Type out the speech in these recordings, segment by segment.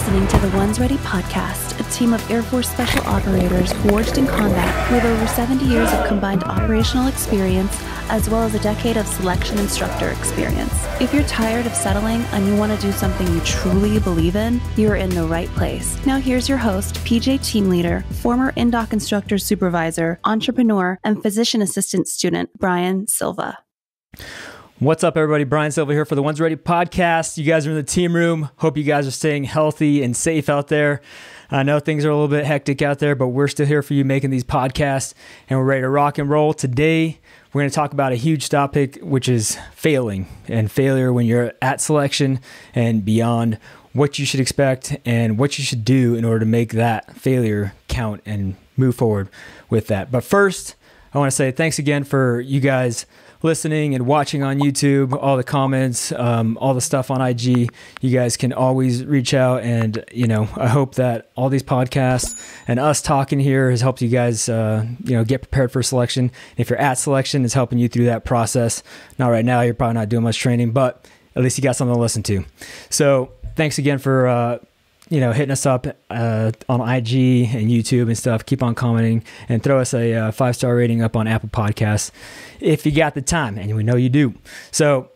listening to the Ones Ready Podcast, a team of Air Force Special Operators forged in combat with over 70 years of combined operational experience, as well as a decade of selection instructor experience. If you're tired of settling and you want to do something you truly believe in, you're in the right place. Now here's your host, PJ Team Leader, former INDOC Instructor Supervisor, entrepreneur, and physician assistant student, Brian Silva. What's up, everybody? Brian Silva here for the Ones Ready Podcast. You guys are in the team room. Hope you guys are staying healthy and safe out there. I know things are a little bit hectic out there, but we're still here for you making these podcasts, and we're ready to rock and roll. Today, we're going to talk about a huge topic, which is failing and failure when you're at selection and beyond, what you should expect and what you should do in order to make that failure count and move forward with that. But first, I want to say thanks again for you guys listening and watching on YouTube, all the comments, all the stuff on IG. You guys can always reach out, and I hope that all these podcasts and us talking here has helped you guys get prepared for selection. And if you're at selection, it's helping you through that process. Not right now, you're probably not doing much training, but at least you got something to listen to. So thanks again for hitting us up on IG and YouTube and stuff. Keep on commenting and throw us a 5-star rating up on Apple Podcasts if you got the time, and we know you do. So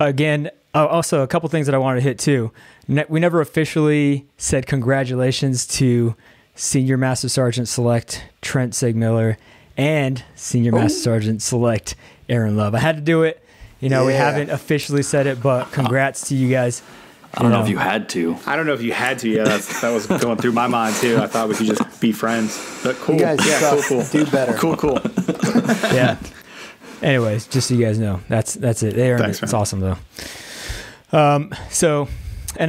again, also a couple things that I wanted to hit too. We never officially said congratulations to Senior Master Sergeant Select Trent Sigmiller and Senior Master Sergeant Select Aaron Love. I had to do it. We haven't officially said it, but congrats to you guys. I don't know if you had to. I don't know if you had to. Yeah, that was going through my mind too. I thought we could just be friends. But cool. You guys cool. Do better. Cool. Yeah. Anyways, just so you guys know, that's it. They earned it. It's awesome though. And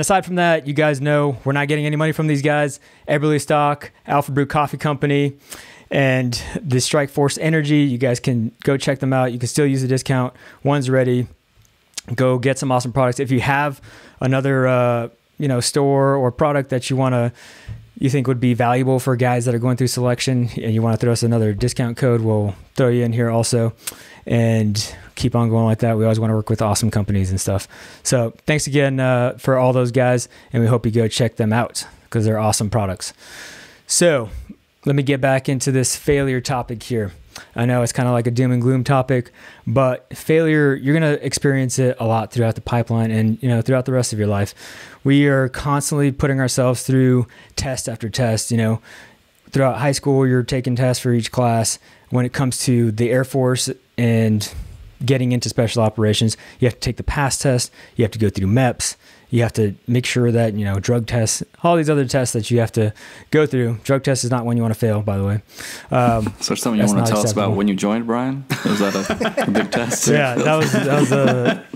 aside from that, you guys know we're not getting any money from these guys. Eberle Stock, Alpha Brew Coffee Company, and the Strike Force Energy. You guys can go check them out. You can still use the discount. One's Ready. Go get some awesome products. If you have another store or product that you think would be valuable for guys that are going through selection, and you want to throw us another discount code, we'll throw you in here also, and keep on going like that. We always want to work with awesome companies and stuff. So thanks again for all those guys, and we hope you go check them out because they're awesome products. So let me get back into this failure topic here. I know it's kind of like a doom and gloom topic, but failure, you're going to experience it a lot throughout the pipeline and, throughout the rest of your life. We are constantly putting ourselves through test after test. Throughout high school, you're taking tests for each class. When it comes to the Air Force and getting into special operations, you have to take the PAST test. You have to go through MEPS. You have to make sure that, drug tests, all these other tests that you have to go through. Drug test is not one you want to fail, by the way. So something you want to tell us about when you joined, Brian? Was that a big test? Yeah, that was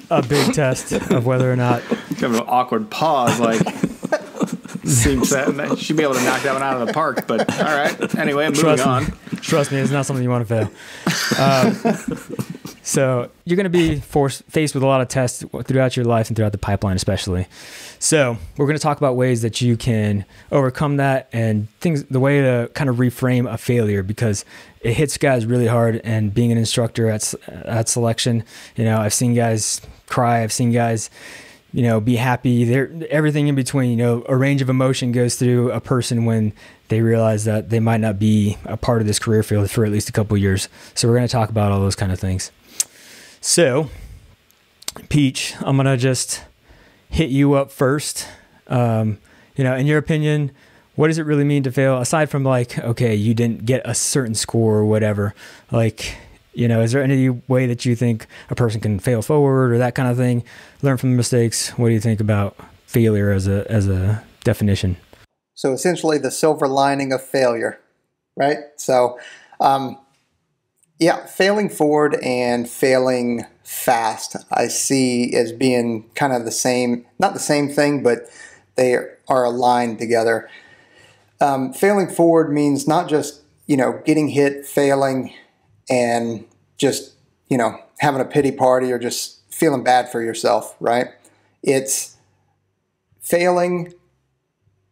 a big test of whether or not. You have an awkward pause, like, seems that she'd be able to knock that one out of the park, but all right. Anyway, moving on. Trust me, it's not something you want to fail. So you're going to be faced with a lot of tests throughout your life and throughout the pipeline especially. So we're going to talk about ways that you can overcome that and things, the way to kind of reframe a failure, because it hits guys really hard. And being an instructor at selection, I've seen guys cry. I've seen guys, be happy. Everything in between. A range of emotion goes through a person when they realize that they might not be a part of this career field for at least a couple of years. So we're going to talk about all those kind of things. So, Peach, I'm going to just hit you up first. In your opinion, what does it really mean to fail? Aside from like, okay, you didn't get a certain score or whatever. Like, is there any way that you think a person can fail forward or that kind of thing? Learn from the mistakes. What do you think about failure as a definition? So essentially the silver lining of failure, right? So, yeah, failing forward and failing fast, I see as being kind of the same, not the same thing, but they are aligned together. Failing forward means not just, getting hit, failing, and just, having a pity party or just feeling bad for yourself, right? It's failing,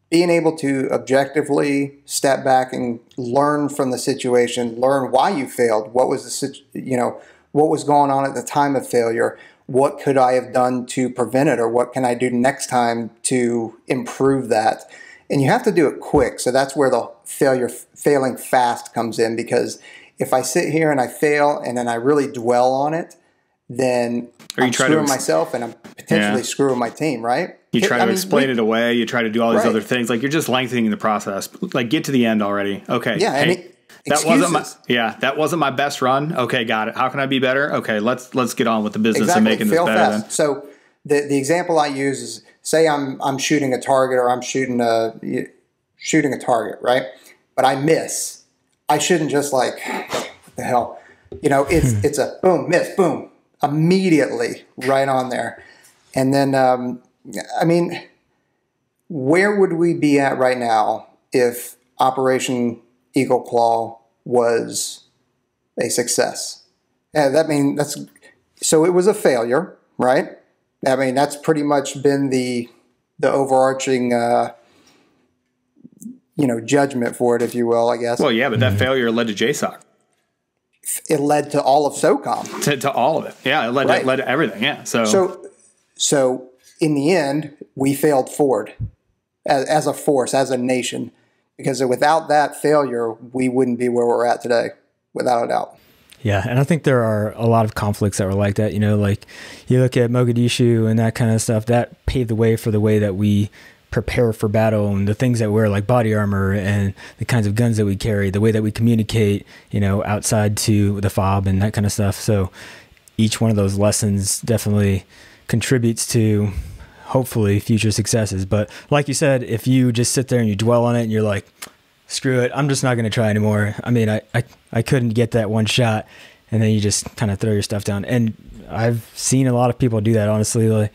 being able to objectively step back and learn from the situation, learn why you failed, what was the what was going on at the time of failure, what could I have done to prevent it, or what can I do next time to improve that? And you have to do it quick. So that's where the failing fast comes in, because if I sit here and I fail and then I really dwell on it, then I'm screwing myself and I'm potentially screwing my team, right? You try to explain it away. You try to do all these other things. Like, you're just lengthening the process. Like, get to the end already. Okay. Yeah. Hey, that wasn't my best run. Okay. Got it. How can I be better? Okay. Let's get on with the business and making this better. Then. So the example I use is, say I'm shooting a target, or I'm shooting a target. Right. But I miss. I shouldn't just like, what the hell, you know, it's a boom, miss, boom, immediately right on there. And then, I mean, where would we be at right now if Operation Eagle Claw was a success? So it was a failure, right? I mean, that's pretty much been the overarching, judgment for it, if you will, I guess. Well, yeah, but that failure led to JSOC. It led to all of SOCOM. To all of it. Yeah, it led to everything, yeah. So in the end, we failed forward as a force, as a nation, because without that failure, we wouldn't be where we're at today, without a doubt. Yeah, and I think there are a lot of conflicts that were like that. You know, like you look at Mogadishu and that kind of stuff, that paved the way for the way that we prepare for battle and the things that wear, like body armor and the kinds of guns that we carry, the way that we communicate, you know, outside to the FOB and that kind of stuff. So each one of those lessons definitely contributes to hopefully future successes. But like you said, if you just sit there and you dwell on it and you're like, screw it, I'm just not going to try anymore. I mean, I couldn't get that one shot. And then you just kind of throw your stuff down. And I've seen a lot of people do that, honestly.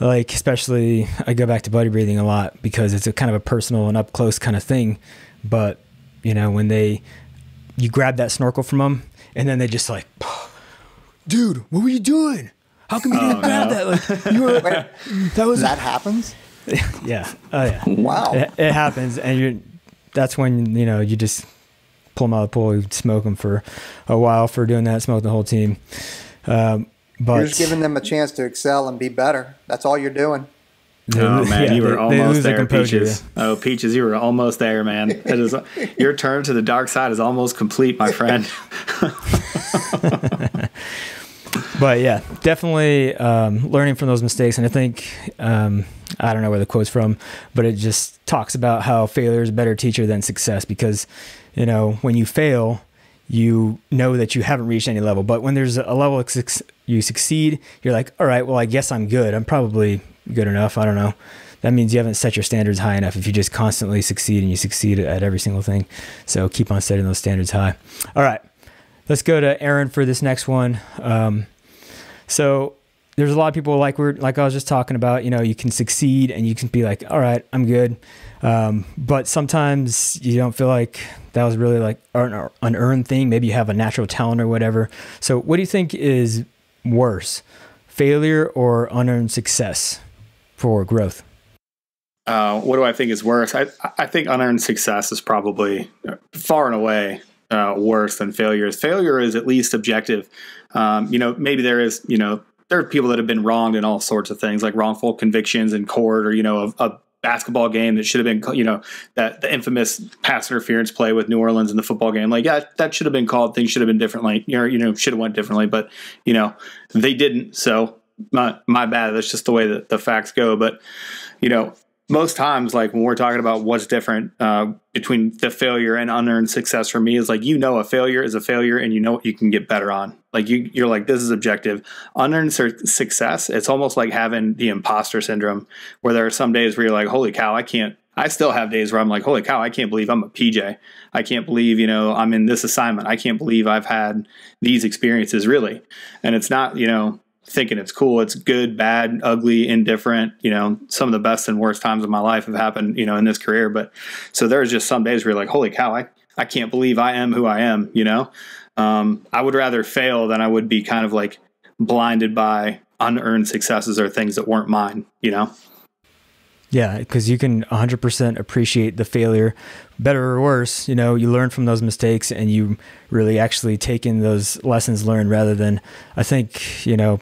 Like especially, I go back to buddy breathing a lot because it's a kind of a personal and up close kind of thing. But you know, when you grab that snorkel from them, and then they just like, dude, what were you doing? How come you didn't grab that? Like, you were, that happens. Yeah. Oh yeah. Wow. It happens, and that's when you just pull them out of the pool, smoke them for a while for doing that, smoke the whole team. But you're just giving them a chance to excel and be better. That's all you're doing. Oh man, you were almost there, Peaches. Oh Peaches, you were almost there, man. That is, your turn to the dark side is almost complete, my friend. But yeah, definitely learning from those mistakes. And I think, I don't know where the quote's from, but it just talks about how failure is a better teacher than success, because, you know, when you fail, you know that you haven't reached any level. But when there's a level you succeed, you're like, all right, well, I guess I'm good. I'm probably good enough. I don't know. That means you haven't set your standards high enough if you just constantly succeed, and you succeed at every single thing. So keep on setting those standards high. All right, let's go to Aaron for this next one. So there's a lot of people like I was just talking about, you know, you can succeed and you can be like, all right, I'm good. But sometimes you don't feel like that was really like an unearned thing. Maybe you have a natural talent or whatever. So what do you think is worse, failure or unearned success for growth? What do I think is worse? I think unearned success is probably far and away worse than failure. Failure is at least objective. Maybe there are people that have been wronged in all sorts of things, like wrongful convictions in court, or, a basketball game that should have been, that the infamous pass interference play with New Orleans in the football game. Like, yeah, that should have been called. Things should have been differently, should have went differently, but they didn't. So my bad. That's just the way that the facts go. But, most times, like when we're talking about what's different between the failure and unearned success for me is like, a failure is a failure, and what you can get better on. Like you're like, this is objective. Unearned success, it's almost like having the imposter syndrome, where there are some days where you're like, holy cow, I still have days where I'm like, holy cow, I can't believe I'm a PJ. I can't believe, I'm in this assignment. I can't believe I've had these experiences, really. And it's not, thinking it's cool. It's good, bad, ugly, indifferent. Some of the best and worst times of my life have happened, in this career. But so there's just some days where you're like, holy cow, I can't believe I am who I am. I would rather fail than I would be kind of like blinded by unearned successes or things that weren't mine, Yeah, because you can 100% appreciate the failure, better or worse. You learn from those mistakes, and you really actually take in those lessons learned, rather than, I think,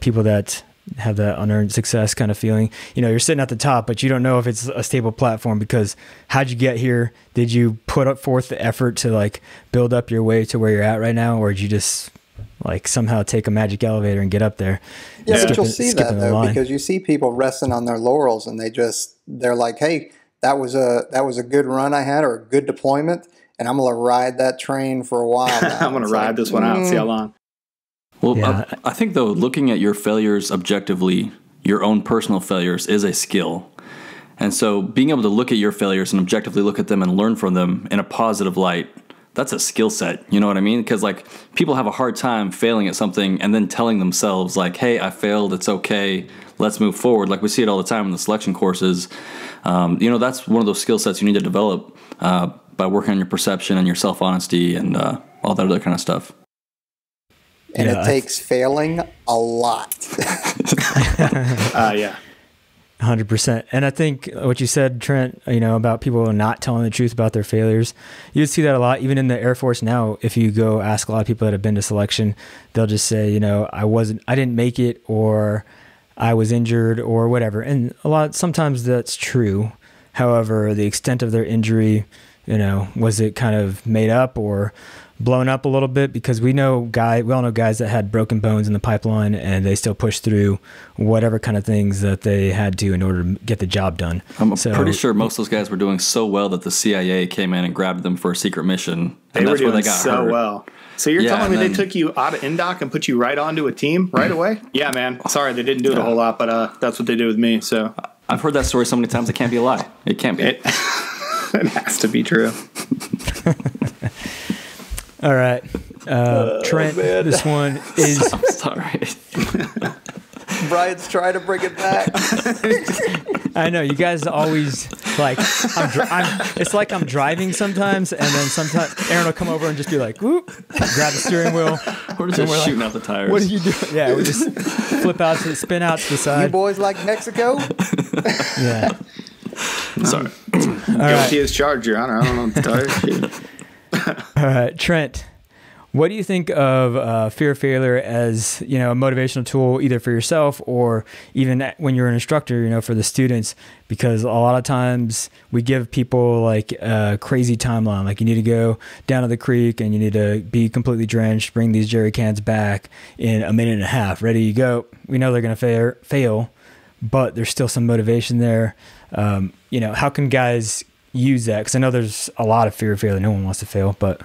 people that have that unearned success kind of feeling. You know, you're sitting at the top, but you don't know if it's a stable platform because how'd you get here? Did you put up forth the effort to like build up your way to where you're at right now? Or did you just like somehow take a magic elevator and get up there? Yeah, but you'll see that though, because you see people resting on their laurels and they just, they're like, hey, that was a good run I had or a good deployment. And I'm going to ride that train for a while. I'm going to ride this one out and see how long. Well, yeah. I think, though, looking at your failures objectively, your own personal failures, is a skill. And so being able to look at your failures and objectively look at them and learn from them in a positive light, that's a skill set. You know what I mean? Because, like, people have a hard time failing at something and then telling themselves, like, hey, I failed. It's okay. Let's move forward. Like, we see it all the time in the selection courses. You know, that's one of those skill sets you need to develop by working on your perception and your self-honesty and all that other kind of stuff. And yeah, it takes failing a lot. Yeah. 100%. And I think what you said, Trent, you know, about people not telling the truth about their failures, you see that a lot, even in the Air Force now. If you go ask a lot of people that have been to selection, they'll just say, you know, I didn't make it, or I was injured or whatever. And sometimes that's true. However, the extent of their injury, you know, was it kind of made up or blown up a little bit? Because we all know guys that had broken bones in the pipeline and they still pushed through whatever kind of things that they had to in order to get the job done. I'm pretty sure most of those guys were doing so well that the CIA came in and grabbed them for a secret mission. And that's where they got so hurt. Well. So you're telling me they took you out of NDOC and put you right onto a team right away? Yeah, man. Sorry, they didn't do it a whole lot, but that's what they did with me. So I've heard that story so many times it can't be a lie. It can't be. It has to be true. All right, Trent, man. This one is... I'm sorry. Brian's trying to bring it back. I know, you guys always, like, it's like I'm driving sometimes, and then sometimes Aaron will come over and just be like, whoop, grab the steering wheel. We're just shooting out the tires. What are you doing? Yeah, we just spin out to the side. You boys like Mexico? Yeah. Sorry. Guilty as charged, Your Honor. I don't know what the tires do. All right, Trent, what do you think of fear of failure as, you know, a motivational tool either for yourself or even when you're an instructor, you know, for the students? Because a lot of times we give people like a crazy timeline, like you need to go down to the creek and you need to be completely drenched, bring these jerry cans back in a minute and a half, ready you go. We know they're going to fail, but there's still some motivation there. You know, how can guys use that? Because I know there's a lot of fear of failure. No one wants to fail, but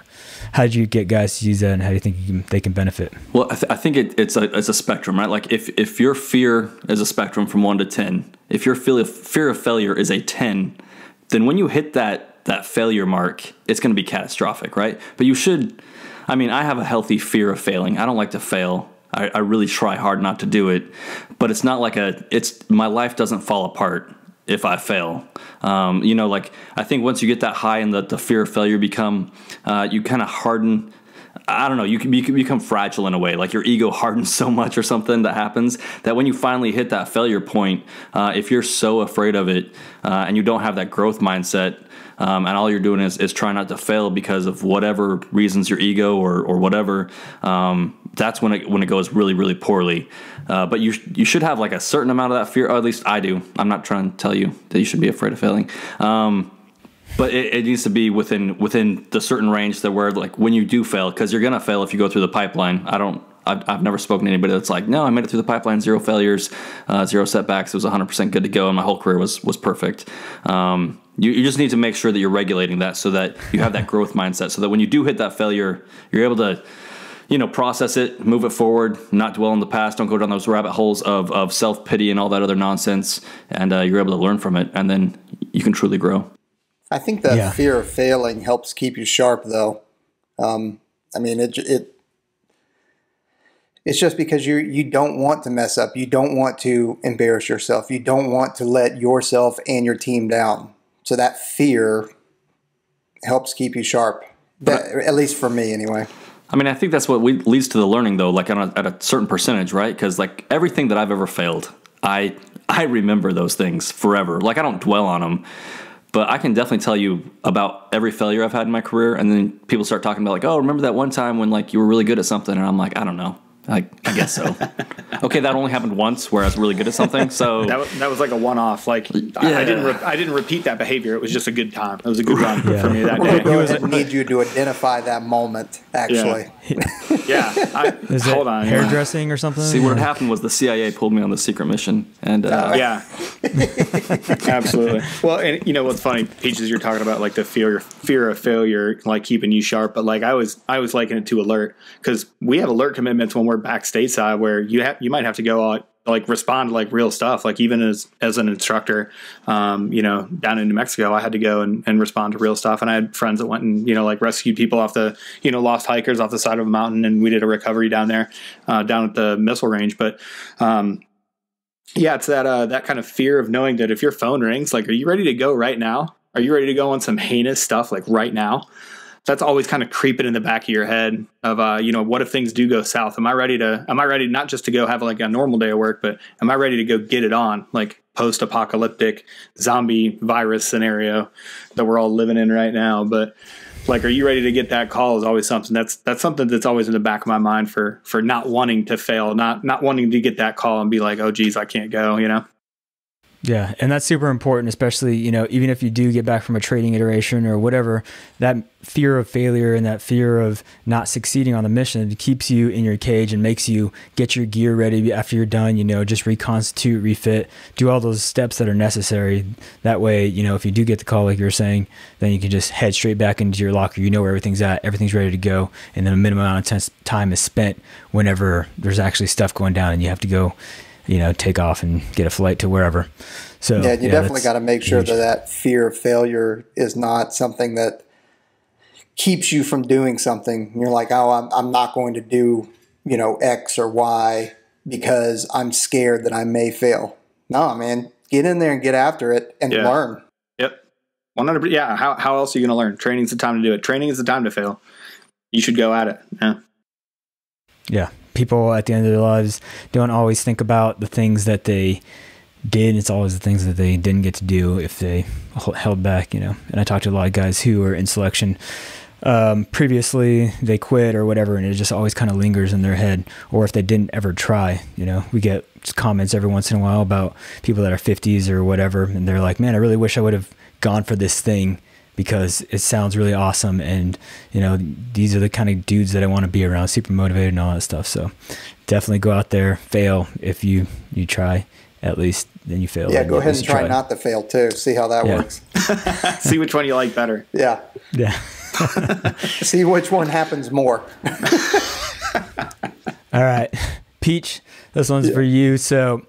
how do you get guys to use that, and how do you think they can benefit? Well, I think it's a spectrum, right? Like if your fear is a spectrum from 1 to 10, if your fear of failure is a 10, then when you hit that failure mark, it's going to be catastrophic, right? But you should, I mean, I have a healthy fear of failing. I don't like to fail. I really try hard not to do it, but it's not like my life doesn't fall apart if I fail. You know, like I think once you get that high and the fear of failure you kind of harden. I don't know, you can become fragile in a way, like your ego hardens so much or something that happens that when you finally hit that failure point, if you're so afraid of it and you don't have that growth mindset, and all you're doing is trying not to fail because of whatever reasons, your ego or whatever, that's when it goes really, really poorly. But you should have like a certain amount of that fear, or at least I do. I'm not trying to tell you that you should be afraid of failing. But it needs to be within the certain range that where like when you do fail, because you're going to fail if you go through the pipeline. I've never spoken to anybody that's like, no, I made it through the pipeline, zero failures, zero setbacks. It was 100% good to go. And my whole career was perfect. You just need to make sure that you're regulating that so that you have that growth mindset so that when you do hit that failure, you're able to, you know, process it, move it forward, not dwell on the past. Don't go down those rabbit holes of self-pity and all that other nonsense. And you're able to learn from it. And then you can truly grow. I think that fear of failing helps keep you sharp, though. I mean, it's just because you don't want to mess up. You don't want to embarrass yourself. You don't want to let yourself and your team down. So that fear helps keep you sharp, at least for me anyway. I mean, I think that's what leads to the learning, though, like at a certain percentage, right? Because like everything that I've ever failed, I remember those things forever. Like I don't dwell on them. But I can definitely tell you about every failure I've had in my career. And then people start talking about like, oh, remember that one time when like you were really good at something? And I'm like, I don't know. I guess so. Okay, that only happened once where I was really good at something. So that was like a one-off. Like I didn't repeat that behavior. It was just a good time. It was a good run for me that day. Well, I need you to identify that moment. Actually, hold on. Hairdressing or something. See, what had happened was the CIA pulled me on the secret mission, and absolutely. Well, and you know what's funny, Peaches? You're talking about like the fear of failure, like keeping you sharp. But like I was likening it to alert, because we have alert commitments when we're back stateside, where you might have to go like respond to like real stuff. Like even as an instructor, down in New Mexico, I had to go and respond to real stuff. And I had friends that went and, like rescued people off the, lost hikers off the side of a mountain. And we did a recovery down there, down at the missile range. But, it's that kind of fear of knowing that if your phone rings, like, are you ready to go right now? Are you ready to go on some heinous stuff? Like right now? That's always kind of creeping in the back of your head of, what if things do go south? Am I ready not just to go have like a normal day of work, but am I ready to go get it on, like post-apocalyptic zombie virus scenario that we're all living in right now? But like, are you ready to get that call is always something that's something that's always in the back of my mind for not wanting to fail, not wanting to get that call and be like, oh geez, I can't go, Yeah. And that's super important, especially, even if you do get back from a trading iteration or whatever, that fear of failure and that fear of not succeeding on the mission keeps you in your cage and makes you get your gear ready after you're done, just reconstitute, refit, do all those steps that are necessary. That way, if you do get the call, like you were saying, then you can just head straight back into your locker. You know where everything's at, everything's ready to go. And then a minimum amount of time is spent whenever there's actually stuff going down and you have to go, take off and get a flight to wherever. So yeah, you definitely got to make sure that fear of failure is not something that keeps you from doing something. You're like, oh, I'm not going to do, X or Y because I'm scared that I may fail. No, man, get in there and get after it and learn. Yep. 100%. Yeah. How else are you going to learn? Training's the time to do it. Training is the time to fail. You should go at it. Yeah. Yeah. People at the end of their lives don't always think about the things that they did. It's always the things that they didn't get to do if they held back, And I talked to a lot of guys who were in selection previously, they quit or whatever, and it just always kind of lingers in their head. Or if they didn't ever try, we get comments every once in a while about people that are 50s or whatever, and they're like, man, I really wish I would have gone for this thing because it sounds really awesome, and these are the kind of dudes that I want to be around, super motivated and all that stuff. So definitely go out there, fail. If you try, at least then you fail. Yeah, go ahead and try not to fail too. See how that works. See which one you like better. Yeah. Yeah. See which one happens more. All right, Peach, this one's for you. So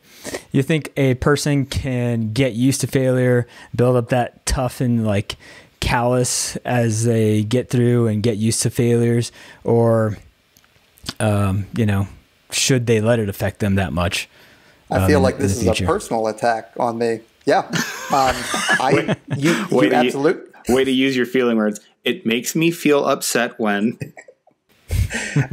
you think a person can get used to failure, build up that tough and like callous as they get through and get used to failures, or should they let it affect them that much? I feel like this is a personal attack on me. Yeah. Way to use your feeling words. It makes me feel upset when.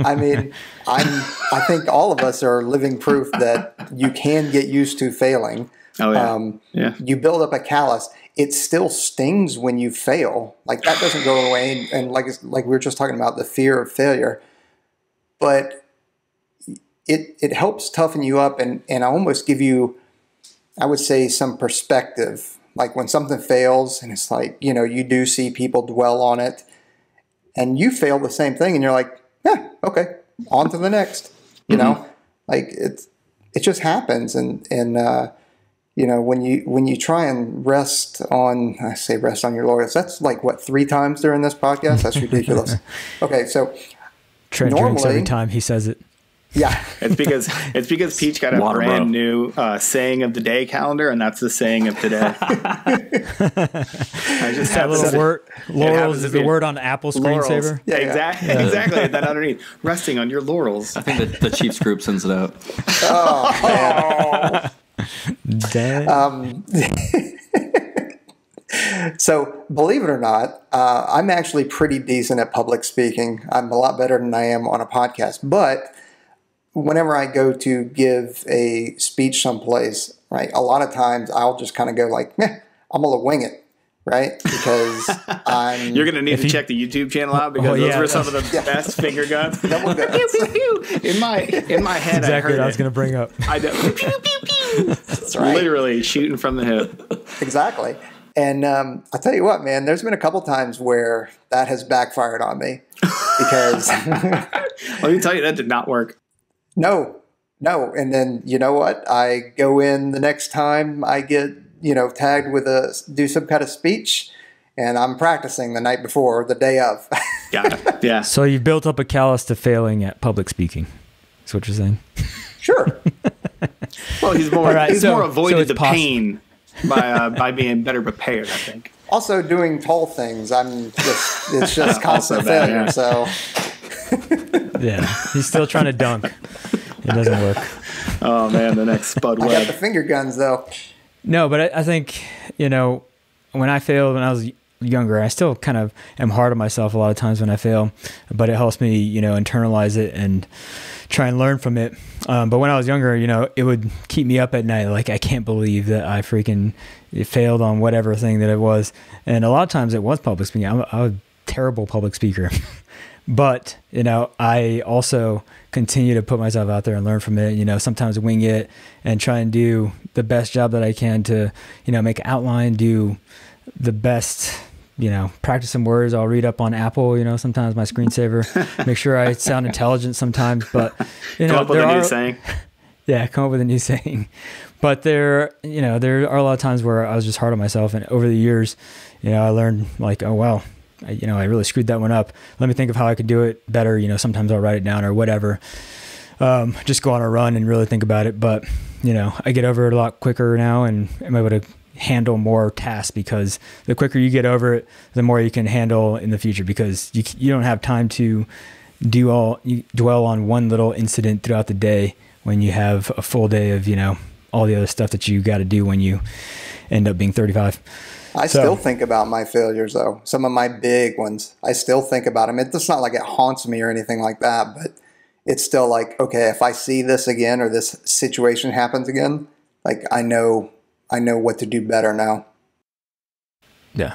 I mean, I think all of us are living proof that you can get used to failing. Oh, yeah. You build up a callus. It still stings when you fail. Like, that doesn't go away. And like we were just talking about, the fear of failure. But it helps toughen you up and almost give you, I would say, some perspective. Like when something fails and it's like, you do see people dwell on it. And you fail the same thing and you're like, yeah, okay, on to the next. Like it just happens. And when you try and rest on your laurels, that's like what, 3 times during this podcast? That's ridiculous. Okay, so Trent drinks every time he says it. Yeah. it's because Peach got a brand new saying of the day calendar, and that's the saying of today. I just have a little word. Laurels is the word on Apple screensaver. Yeah, exactly. That underneath, resting on your laurels. I think the Chiefs group sends it out. Oh, damn. So believe it or not, I'm actually pretty decent at public speaking. I'm a lot better than I am on a podcast, but whenever I go to give a speech someplace, right, a lot of times I'll just kind of go like, eh, I'm going to wing it. right? Because I'm... You're going to need to check the YouTube channel out, because those were some of the best finger guns. In my head, exactly what I was going to bring up. I know. Pew, pew, pew, pew. That's right. Literally shooting from the hip. Exactly. And I'll tell you what, man, there's been a couple times where that has backfired on me, because... Let me tell you, that did not work. No, no. And then, you know what? I go in the next time I get... tagged with do some kind of speech, and I'm practicing the night before, the day of. Yeah. So you've built up a callus to failing at public speaking. That's what you're saying. Sure. Well, he's more avoided the pain by being better prepared, I think. Also, doing tall things, it's just constant failure. Yeah. So. He's still trying to dunk. It doesn't work. Oh man, the next Spud Webb. I got the finger guns though. No, but I think, when I failed when I was younger, I still kind of am hard on myself a lot of times when I fail, but it helps me, internalize it and try and learn from it. But when I was younger, it would keep me up at night. Like, I can't believe that I freaking failed on whatever thing that it was. And a lot of times it was public speaking. I'm a terrible public speaker. But, I also continue to put myself out there and learn from it, sometimes wing it and try and do the best job that I can to, make an outline, do the best, practice some words. I'll read up on Apple, sometimes my screensaver, make sure I sound intelligent sometimes, but, come up with a new saying. Yeah, come up with a new saying. But there are a lot of times where I was just hard on myself, and over the years, I learned, like, oh, wow. I really screwed that one up. Let me think of how I could do it better. Sometimes I'll write it down or whatever. Just go on a run and really think about it. But, I get over it a lot quicker now, and I'm able to handle more tasks, because the quicker you get over it, the more you can handle in the future, because you don't have time to dwell on one little incident throughout the day when you have a full day of, all the other stuff that you got to do when you end up being 35. I still think about my failures, though. Some of my big ones, I still think about them. It's not like it haunts me or anything like that, but it's still like, okay, if I see this again or this situation happens again, like I know what to do better now. Yeah.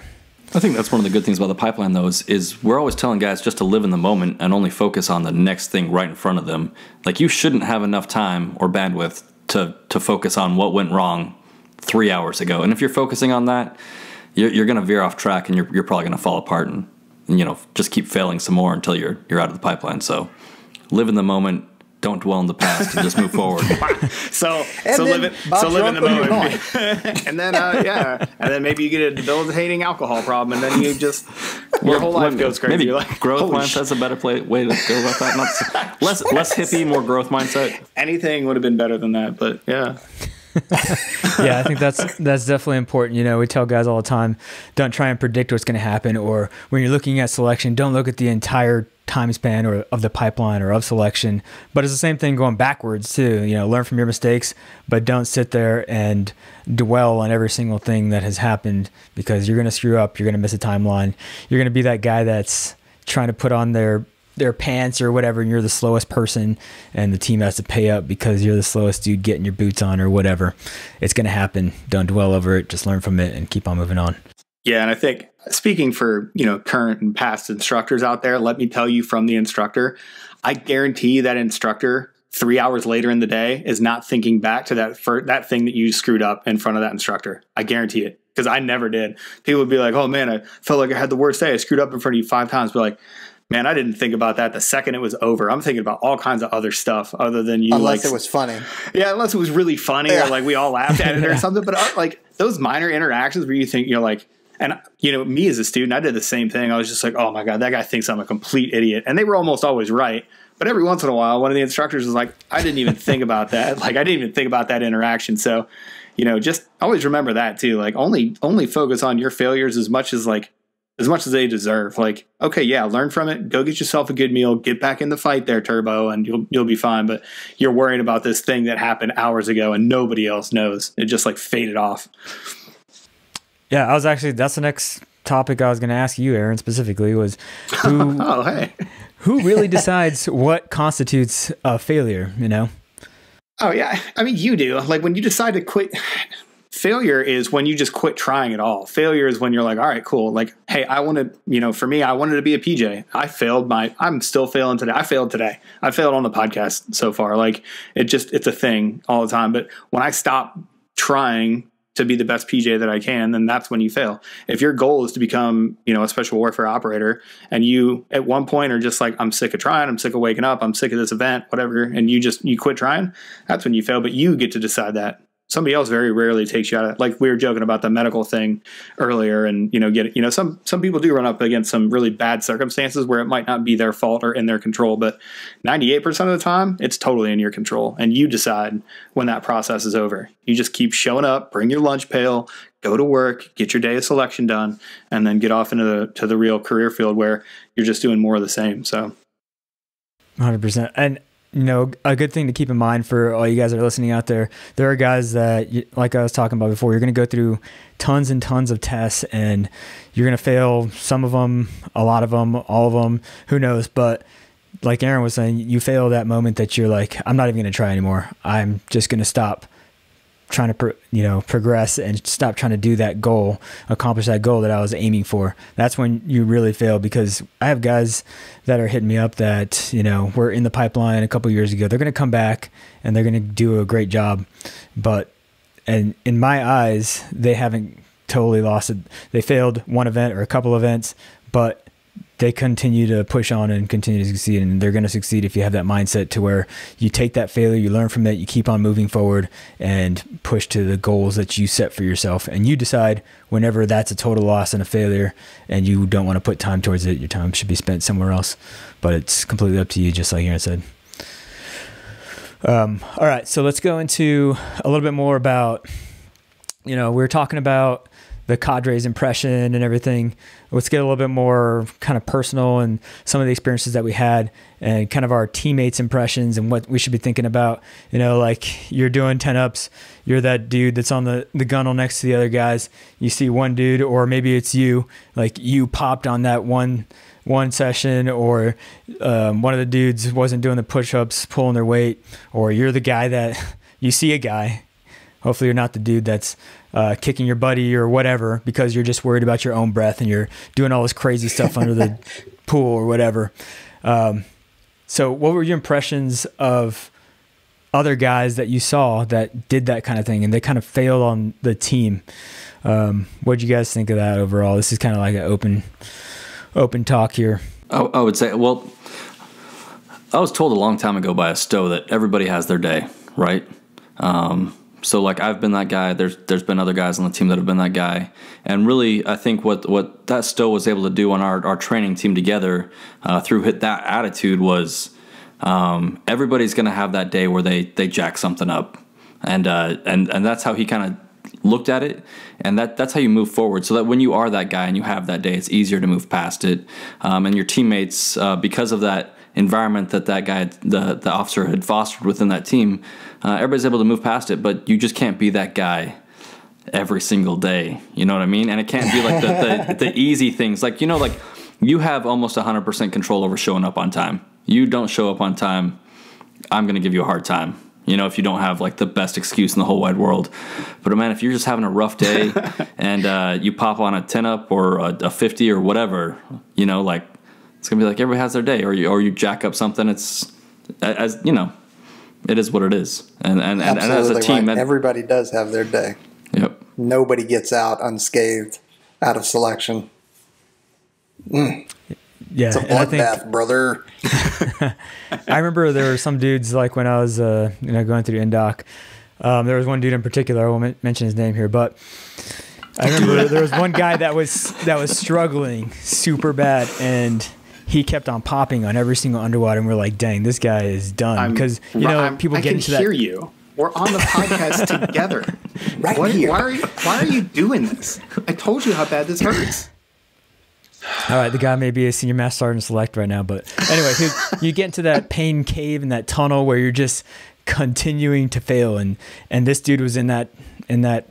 I think that's one of the good things about the pipeline, though, is we're always telling guys just to live in the moment and only focus on the next thing right in front of them. Like, you shouldn't have enough time or bandwidth to focus on what went wrong 3 hours ago. And if you're focusing on that, you're going to veer off track, and you're probably going to fall apart and just keep failing some more until you're out of the pipeline. So live in the moment, don't dwell in the past, and just move forward. so live in the moment. And then maybe you get a debilitating alcohol problem, and then you just your whole life goes crazy. Maybe like, growth mindset's a better way to go about that. Not less hippie, more growth mindset. Anything would have been better than that, but yeah. Yeah, I think that's definitely important. We tell guys all the time, don't try and predict what's going to happen, or when you're looking at selection, don't look at the entire time span or of the pipeline or of selection. But it's the same thing going backwards too. Learn from your mistakes, but don't sit there and dwell on every single thing that has happened, because you're going to screw up, you're going to miss a timeline, you're going to be that guy that's trying to put on their pants or whatever, and you're the slowest person, and the team has to pay up because you're the slowest dude getting your boots on or whatever. It's going to happen. Don't dwell over it. Just learn from it and keep on moving on. Yeah. And I think, speaking for, current and past instructors out there, let me tell you from the instructor, I guarantee that instructor 3 hours later in the day is not thinking back to that thing that you screwed up in front of that instructor. I guarantee it. Cause I never did. People would be like, oh man, I felt like I had the worst day. I screwed up in front of you 5 times. But like, man, I didn't think about that the second it was over. I'm thinking about all kinds of other stuff other than you. Unless it was funny. Yeah, unless it was really funny or like we all laughed at it or something. But like those minor interactions where you think you're like, and me as a student, I did the same thing. I was just like, oh my God, that guy thinks I'm a complete idiot. And they were almost always right. But every once in a while, one of the instructors was like, I didn't even think about that. Like, I didn't even think about that interaction. So, just always remember that too. Like only focus on your failures as much as they deserve. Like, okay, yeah, learn from it. Go get yourself a good meal. Get back in the fight there, Turbo, and you'll be fine. But you're worrying about this thing that happened hours ago and nobody else knows. It just like faded off. Yeah, that's the next topic I was going to ask you, Aaron, specifically was who, who really decides what constitutes a failure? Oh yeah. I mean, you do. Like when you decide to quit failure is when you just quit trying at all. Failure is when you're like, all right, cool. Like, hey, I want to, you know, for me, I wanted to be a PJ. I failed my, I'm still failing today. I failed today. I failed on the podcast so far. Like it just, it's a thing all the time. But when I stop trying to be the best PJ that I can, then that's when you fail. If your goal is to become, you know, a special warfare operator, and you at one point are just like, I'm sick of trying, I'm sick of waking up, I'm sick of this event, whatever, and you just, you quit trying, that's when you fail. But you get to decide that. Somebody else very rarely takes you out of it. Like we were joking about the medical thing earlier, and, you know, get, you know, some people do run up against some really bad circumstances where it might not be their fault or in their control, but 98% of the time it's totally in your control. And you decide when that process is over. You just keep showing up, bring your lunch pail, go to work, get your day of selection done, and then get off into the real career field where you're just doing more of the same. So 100%. And, you know, a good thing to keep in mind for all you guys that are listening out there, there are guys that, like I was talking about before, you're going to go through tons and tons of tests, and you're going to fail some of them, a lot of them, all of them, who knows. But like Aaron was saying, you fail that moment that you're like, I'm not even going to try anymore. I'm just going to stop trying to, progress and stop trying to do that goal, accomplish that goal that I was aiming for. That's when you really fail, because I have guys that are hitting me up that, you know, were in the pipeline a couple of years ago. They're going to come back and they're going to do a great job. But, and in my eyes, they haven't totally lost it. They failed one event or a couple events, but they continue to push on and continue to succeed. And they're going to succeed if you have that mindset to where you take that failure, you learn from that, you keep on moving forward and push to the goals that you set for yourself. And you decide whenever that's a total loss and a failure and you don't want to put time towards it, your time should be spent somewhere else. But it's completely up to you, just like Aaron said. All right, so let's go into a little bit more about, you know, we were talking about the cadre's impression and everything. Let's get a little bit more kind of personal and some of the experiences that we had and kind of our teammates' impressions and what we should be thinking about. You know, like you're doing 10 ups, you're that dude that's on the gunnel next to the other guys. You see one dude, or maybe it's you, like you popped on that one session, or one of the dudes wasn't doing the push-ups, pulling their weight, or you're the guy that you see a guy. Hopefully you're not the dude that's kicking your buddy or whatever because you're just worried about your own breath and you're doing all this crazy stuff under the pool or whatever. So what were your impressions of other guys that you saw that did that kind of thing and they kind of failed on the team? What did you guys think of that overall? This is kind of like an open talk here. I would say, well, I was told a long time ago by a Stowe that everybody has their day, right? So like I've been that guy. There's been other guys on the team that have been that guy. And really, I think what that Stowe was able to do on our training team together through that attitude was everybody's going to have that day where they jack something up, and that's how he kind of looked at it. And that's how you move forward. So that when you are that guy and you have that day, it's easier to move past it. And your teammates, because of that environment that guy, the officer had fostered within that team, everybody's able to move past it, but you just can't be that guy every single day. You know what I mean? And it can't be like the easy things. Like, you know, like you have almost 100% control over showing up on time. You don't show up on time, I'm going to give you a hard time. You know, if you don't have like the best excuse in the whole wide world. But man, if you're just having a rough day and you pop on a 10 up or a 50 or whatever, you know, like, it's gonna be like everybody has their day, or you jack up something. It's, as you know, it is what it is, and as a team, right. Everybody does have their day. Yep. Nobody gets out unscathed out of selection. Mm. Yeah, it's a bloodbath, brother. I remember there were some dudes like when I was going through NDOC. There was one dude in particular. I won't mention his name here, but I remember there was one guy that was struggling super bad and he kept on popping on every single underwater, and we're like, dang, this guy is done. Because, you know, people get into that. I can hear you. We're on the podcast together. Right here. Why are you doing this? I told you how bad this hurts. All right, the guy may be a senior master sergeant select right now. But anyway, you get into that pain cave and that tunnel where you're just continuing to fail. And this dude was in that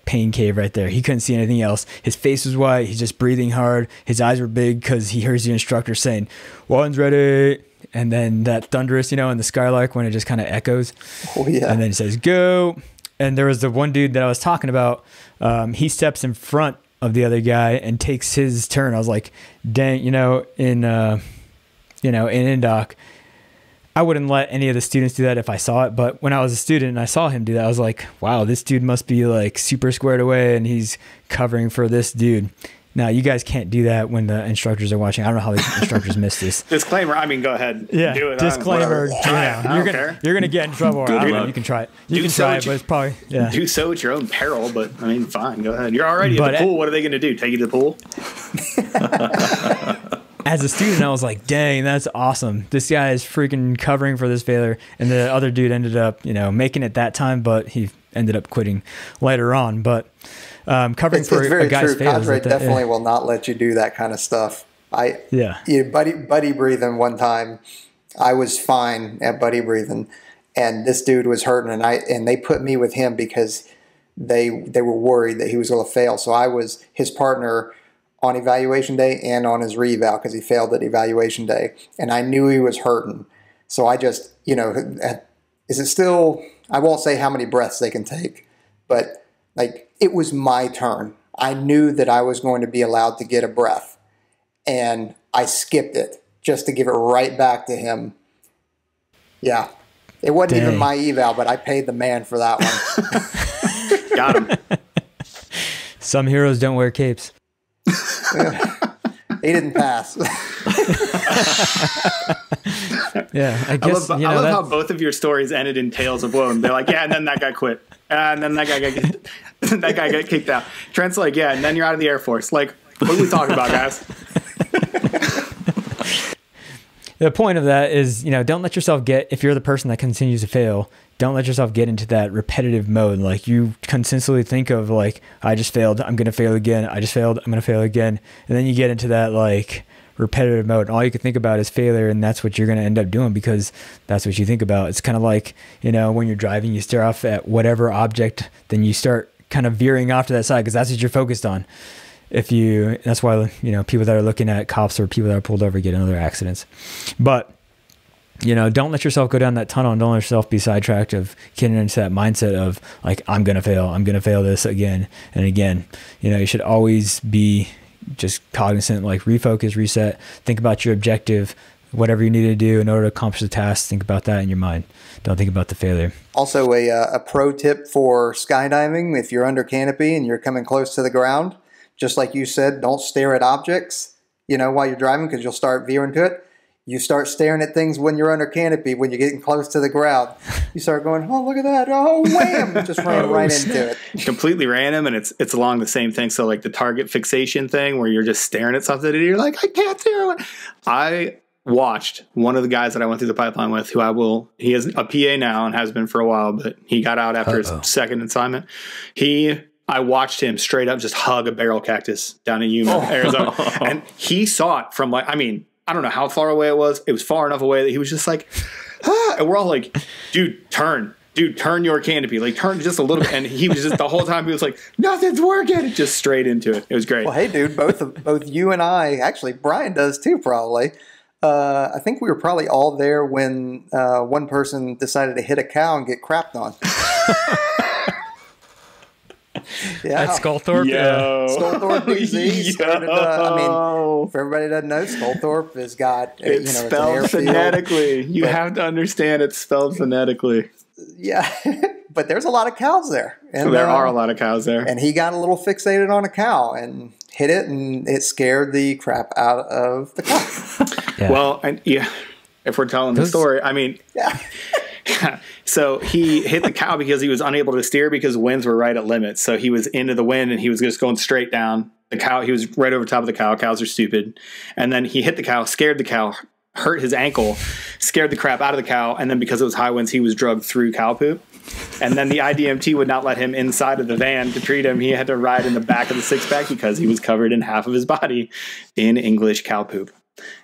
pain cave right there. He couldn't see anything else. His face was white. He's just breathing hard. His eyes were big because he hears the instructor saying, "One's ready." And then that thunderous, you know, in the Skylark when it just kind of echoes. Oh, yeah. And then he says, "Go." And there was the one dude that I was talking about. He steps in front of the other guy and takes his turn. I was like, dang, in Indoc, I wouldn't let any of the students do that if I saw it. But when I was a student and I saw him do that, I was like, wow, this dude must be like super squared away and he's covering for this dude. Now, you guys can't do that when the instructors are watching. I don't know how the instructors missed this. Disclaimer. I mean, go ahead. Yeah. Do it. Disclaimer. You're going to get in trouble. You can try it. You can try it, but it's probably, yeah. Do so at your own peril, but I mean, fine. Go ahead. You're already at the pool. What are they going to do? Take you to the pool? As a student, I was like, dang, that's awesome. This guy is freaking covering for this failure. And the other dude ended up, making it that time, but he ended up quitting later on. But covering for a guy's failure. Cadre definitely will not let you do that kind of stuff. Buddy breathing one time, I was fine at buddy breathing, and this dude was hurting, and they put me with him because they were worried that he was going to fail. So I was his partner on evaluation day and on his reeval because he failed at evaluation day, and I knew he was hurting. So I just, I won't say how many breaths they can take, but like it was my turn. I knew that I was going to be allowed to get a breath, and I skipped it just to give it right back to him. Yeah, it wasn't even my eval, but I paid the man for that one. Got him. Some heroes don't wear capes. He didn't pass. I love how both of your stories ended in tales of woe. And they're like, yeah, and then that guy quit, and then that guy got kicked out. Trent's like, yeah, and then you're out of the Air Force. Like, what are we talking about, guys? The point of that is, don't let yourself get, if you're the person that continues to fail, don't let yourself get into that repetitive mode. Like you consistently think of like, I just failed, I'm going to fail again. I just failed, I'm going to fail again. And then you get into that like repetitive mode. And all you can think about is failure. And that's what you're going to end up doing because that's what you think about. It's kind of like, when you're driving, you stare off at whatever object, then you start kind of veering off to that side because that's what you're focused on. That's why, people that are looking at cops or people that are pulled over get in other accidents. But, don't let yourself go down that tunnel and don't let yourself be sidetracked of getting into that mindset of like, I'm going to fail. I'm going to fail this again and again. You should always be just cognizant, like refocus, reset, think about your objective, whatever you need to do in order to accomplish the task. Think about that in your mind. Don't think about the failure. Also a pro tip for skydiving. If you're under canopy and you're coming close to the ground, just like you said, don't stare at objects, while you're driving because you'll start veering to it. You start staring at things when you're under canopy, when you're getting close to the ground. You start going, oh, look at that. Oh, wham. Just ran right into it. Completely random, and it's along the same thing. So like the target fixation thing where you're just staring at something and you're like, I can't do it. I watched one of the guys that I went through the pipeline with who he is a PA now and has been for a while, but he got out after his second assignment. I watched him straight up just hug a barrel cactus down in Yuma, Arizona. And he saw it from like, I don't know how far away it was. It was far enough away that he was just like, ah. And we're all like, dude, turn. Dude, turn your canopy. Like, turn just a little bit. And he was just, the whole time, he was like, nothing's working. Just straight into it. It was great. Well, hey, dude, both you and I, actually, Brian does too, probably. I think we were probably all there when one person decided to hit a cow and get crapped on. Yeah. At Skullthorpe, Skullthorpe, BC. Started, for everybody that doesn't know, Skullthorpe has got it's spelled phonetically. You have to understand it's spelled phonetically. Yeah, but there's a lot of cows there, and there are a lot of cows there. And he got a little fixated on a cow and hit it, and it scared the crap out of the cow. Yeah. Well, if we're telling the story, yeah. So he hit the cow because he was unable to steer because winds were right at limits. So he was into the wind and he was just going straight down the cow. He was right over top of the cow. Cows are stupid. And then he hit the cow, scared the cow, hurt his ankle, scared the crap out of the cow. And then because it was high winds, he was drugged through cow poop. And then the IDMT would not let him inside of the van to treat him. He had to ride in the back of the six-pack because he was covered in half of his body in English cow poop.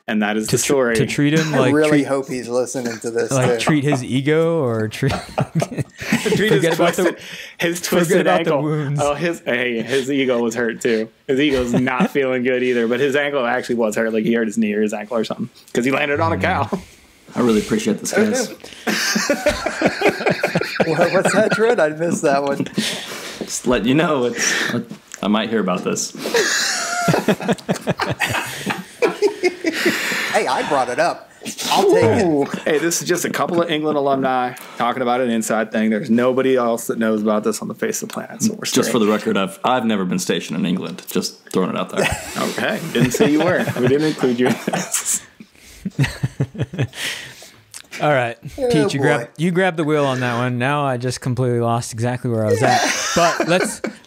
And that is the story. To treat him like, I really hope he's listening to this. Like, treat his ego or treat. His twisted ankle. Oh, his ego was hurt too. His ego's not feeling good either. But his ankle actually was hurt. Like he hurt his knee or his ankle or something because he landed on a cow. I really appreciate this, guys. What's that, Trent? I missed that one. Just let you know, I might hear about this. Hey, I brought it up. I'll take it. Hey, this is just a couple of England alumni talking about an inside thing. There's nobody else that knows about this on the face of the planet. So we're just for the record, I've never been stationed in England. Just throwing it out there. Okay. Didn't say you were. We didn't include you in this. All right, Pete, oh, you grabbed the wheel on that one. Now I just completely lost exactly where I was at. But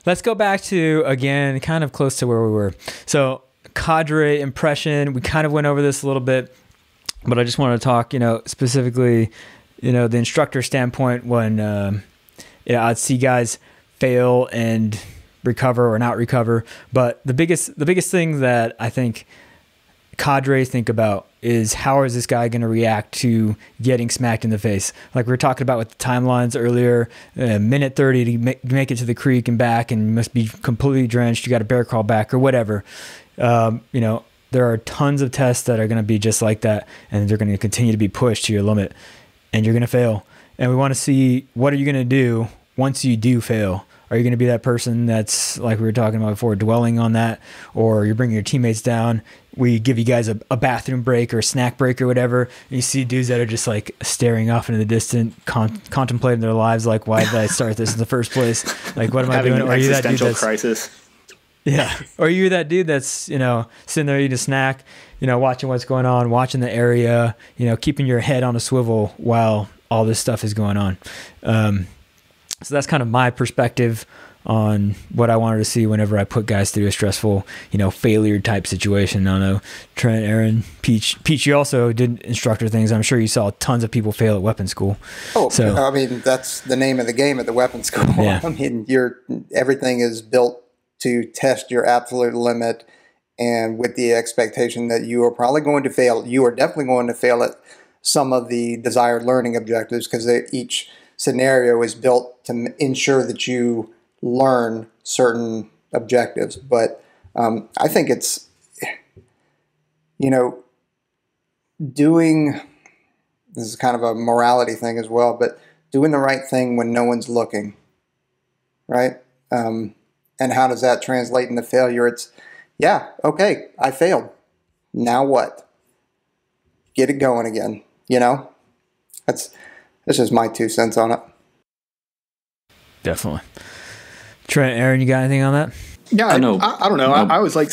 let's go back to, again, kind of close to where we were. So cadre impression, we kind of went over this a little bit, but I just want to talk, specifically, the instructor standpoint when I'd see guys fail and recover or not recover. But the biggest thing that I think cadre think about is, how is this guy going to react to getting smacked in the face? Like we were talking about with the timelines earlier, minute 30 to make it to the creek and back, and you must be completely drenched. You got to bear crawl back or whatever. There are tons of tests that are going to be just like that, and they're going to continue to be pushed to your limit, and you're going to fail. And we want to see, what are you going to do once you do fail? Are you going to be that person that's, like we were talking about before, dwelling on that, or you're bringing your teammates down? We give you guys a bathroom break or a snack break or whatever, and you see dudes that are just like staring off into the distance, contemplating their lives, like, why did I start this in the first place? Like, what am I doing? Or are you that dude that's, crisis. Yeah. Or you're that dude that's, sitting there eating a snack, watching what's going on, watching the area, keeping your head on a swivel while all this stuff is going on. So that's kind of my perspective on what I wanted to see whenever I put guys through a stressful, failure type situation. I don't know, Trent, Aaron, Peach, you also did instructor things. I'm sure you saw tons of people fail at weapons school. Oh, so, I mean, that's the name of the game at the weapons school. Yeah. I mean, everything is built to test your absolute limit, and with the expectation that you are probably going to fail. You are definitely going to fail at some of the desired learning objectives, because each scenario is built to ensure that you learn certain objectives. But I think it's, doing, this is kind of a morality thing as well, but doing the right thing when no one's looking, right? And how does that translate into failure? It's, yeah, okay, I failed. Now what? Get it going again, That's just my 2 cents on it. Definitely. Trent, Aaron, you got anything on that? Yeah, I don't know. Nope. I was like,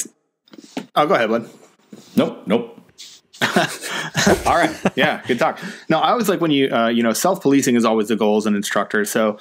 oh, go ahead, bud. Nope. All right. Yeah. Good talk. No, I was like, when you, self-policing is always the goal as an instructor. So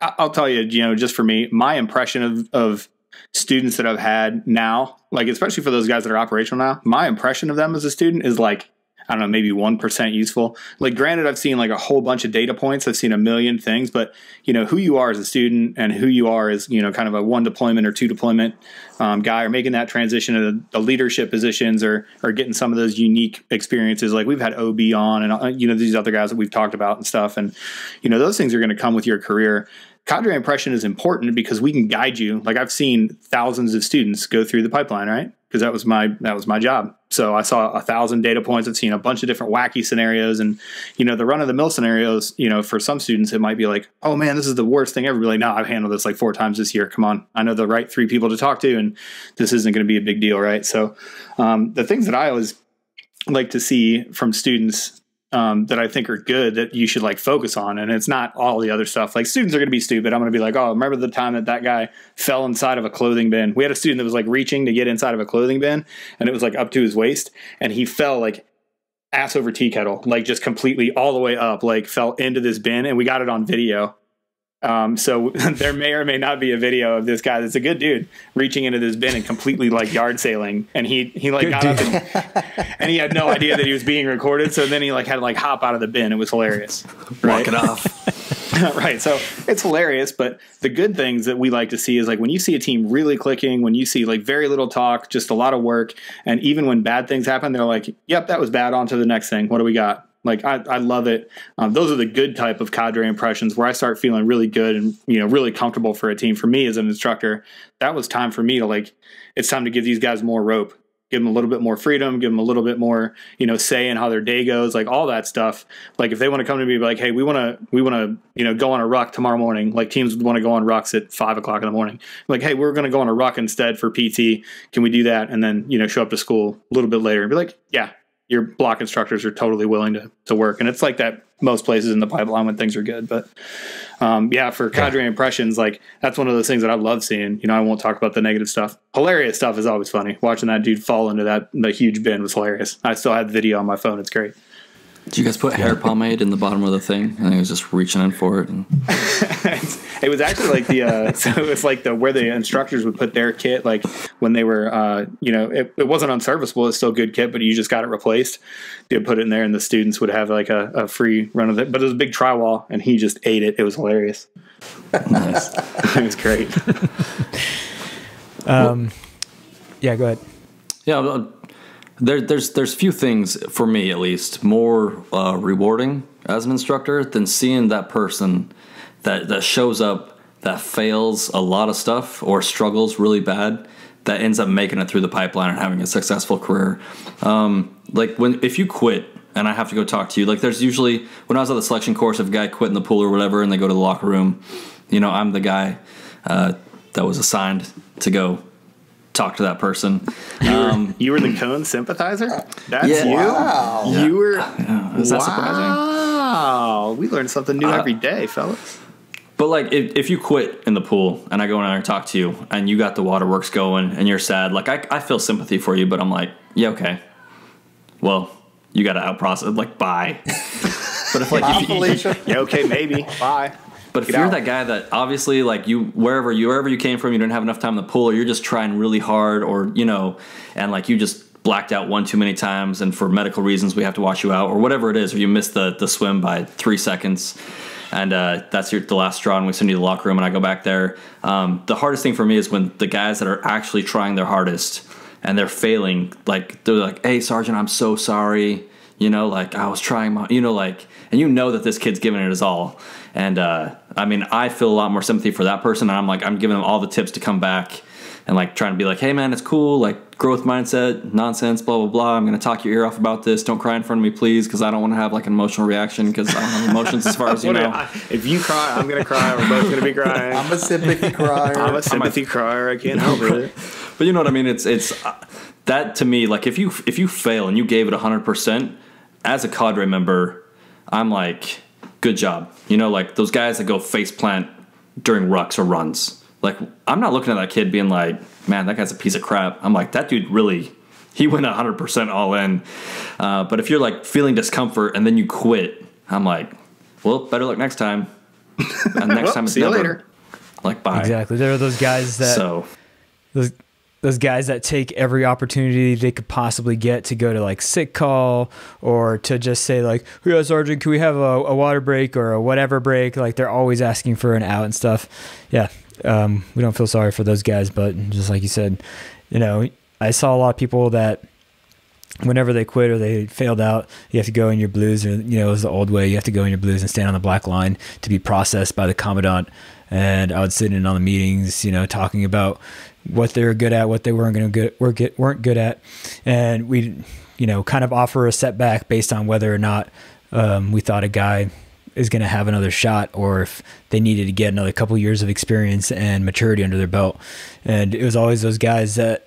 I'll tell you, just for me, my impression of students that I've had now, like, especially for those guys that are operational now, my impression of them as a student is like, I don't know, maybe 1% useful. Like, granted, I've seen like a whole bunch of data points. I've seen a million things, but who you are as a student and who you are as, kind of a one deployment or two deployment guy, or making that transition to the leadership positions, or getting some of those unique experiences. Like, we've had OB on and, these other guys that we've talked about and stuff. And, those things are going to come with your career. Cadre impression is important because we can guide you. Like, I've seen thousands of students go through the pipeline, right? Because that was my job. So I saw 1,000 data points. I've seen a bunch of different wacky scenarios, and the run of the mill scenarios. For some students, it might be like, "Oh man, this is the worst thing ever." Be like, "No, I've handled this like 4 times this year. Come on, I know the right 3 people to talk to, and this isn't going to be a big deal, right?" So the things that I always like to see from students that I think are good, that you should like focus on, and it's not all the other stuff. Like, students are going to be stupid. I'm going to be like, "Oh, remember the time that guy fell inside of a clothing bin?" We had a student that was like reaching to get inside of a clothing bin, and it was like up to his waist, and he fell like ass over tea kettle, like just completely all the way up, like fell into this bin, and we got it on video. So there may or may not be a video of this guy that's a good dude reaching into this bin and completely like yard sailing, and he like got up and he had no idea that he was being recorded, so then he like had to like hop out of the bin. It was hilarious, right? Walk it off. Right, so it's hilarious. But the good things that we like to see is like when you see a team really clicking, when you see like very little talk, just a lot of work, and even when bad things happen, they're like, yep, that was bad, on to the next thing, what do we got? Like, I love it. Those are the good type of cadre impressions where I start feeling really good and, really comfortable for a team. For me as an instructor, that was time for me to like, it's time to give these guys more rope. give them a little bit more freedom, give them a little bit more, you know, say in how their day goes, like all that stuff. Like if they want to come to me and be like, hey, we want to, you know, go on a ruck tomorrow morning. Like teams would want to go on rucks at 5 o'clock in the morning. Like, hey, we're going to go on a ruck instead for PT. Can we do that? And then, you know, show up to school a little bit later and be like, yeah, your block instructors are totally willing to work. And it's like that most places in the pipeline when things are good. But yeah, for cadre impressions, like that's one of those things that I love seeing. You know, I won't talk about the negative stuff. Hilarious stuff is always funny. Watching that dude fall into the huge bin was hilarious. I still have the video on my phone. It's great. Did you guys put hair pomade in the bottom of the thing? And he was just reaching in for it. And it was actually like the, so it was like the, where the instructors would put their kit, like when they were, you know, it wasn't unserviceable. It's still good kit, but you just got it replaced. They would put it in there and the students would have like a free run of it, but it was a big drywall and he just ate it. It was hilarious. Nice. It was great. Yeah, go ahead. Yeah. There's few things, for me at least, more rewarding as an instructor than seeing that person that shows up, that fails a lot of stuff or struggles really bad, that ends up making it through the pipeline and having a successful career. Like if you quit and I have to go talk to you, like there's usually, when I was at the selection course, if a guy quit in the pool or whatever and they go to the locker room, you know, I'm the guy that was assigned to go talk to that person. You were the cone sympathizer? That's you? Wow. Yeah. You were... Is that surprising? Wow. We learn something new every day, fellas. But, like, if you quit in the pool and I go in there and talk to you and you got the waterworks going and you're sad, like, I feel sympathy for you, but I'm like, yeah, okay. Well, you got to out-process. Like, bye. But if, like... yeah, okay, maybe. Bye. But if you're that guy that obviously, like, you wherever you came from, you didn't have enough time in the pool, or you're just trying really hard, or, you know, and like you just blacked out one too many times and for medical reasons we have to wash you out, or whatever it is, or you missed the swim by 3 seconds and that's the last straw and we send you to the locker room and I go back there. The hardest thing for me is when the guys that are actually trying their hardest and they're failing, like they're like, hey, Sergeant, I'm so sorry. You know, like I was trying my, you know, like, and you know that this kid's giving it his all. And, I mean, I feel a lot more sympathy for that person. And I'm like, I'm giving them all the tips to come back and like trying to be like, hey man, it's cool. Like growth mindset, nonsense, blah, blah, blah. I'm going to talk your ear off about this. Don't cry in front of me, please. Cause I don't want to have like an emotional reaction. Cause I don't have emotions as far as you know. If you cry, I'm going to cry. We're both going to be crying. I'm a sympathy crier. I can't help it. But you know what I mean? It's that to me, like if you fail and you gave it 100% as a cadre member, I'm like, good job. You know, like those guys that go face plant during rucks or runs. Like, I'm not looking at that kid being like, man, that guy's a piece of crap. I'm like, that dude really, he went 100% all in. But if you're like feeling discomfort and then you quit, I'm like, well, better luck next time. And next time it's see never. You later. Like, bye. Exactly. There are those guys that, those guys that take every opportunity they could possibly get to go to like sick call or to just say like, hey, Sergeant, can we have a water break or a whatever break? Like they're always asking for an out and stuff. Yeah. We don't feel sorry for those guys, but just like you said, you know, I saw a lot of people that whenever they quit or they failed out, you have to go in your blues, or, you know, it was the old way. You have to go in your blues and stand on the black line to be processed by the commandant. And I would sit in on the meetings, you know, talking about what they were good at, what they weren't good at. And we, you know, kind of offer a setback based on whether or not we thought a guy is going to have another shot or if they needed to get another couple years of experience and maturity under their belt. And it was always those guys that,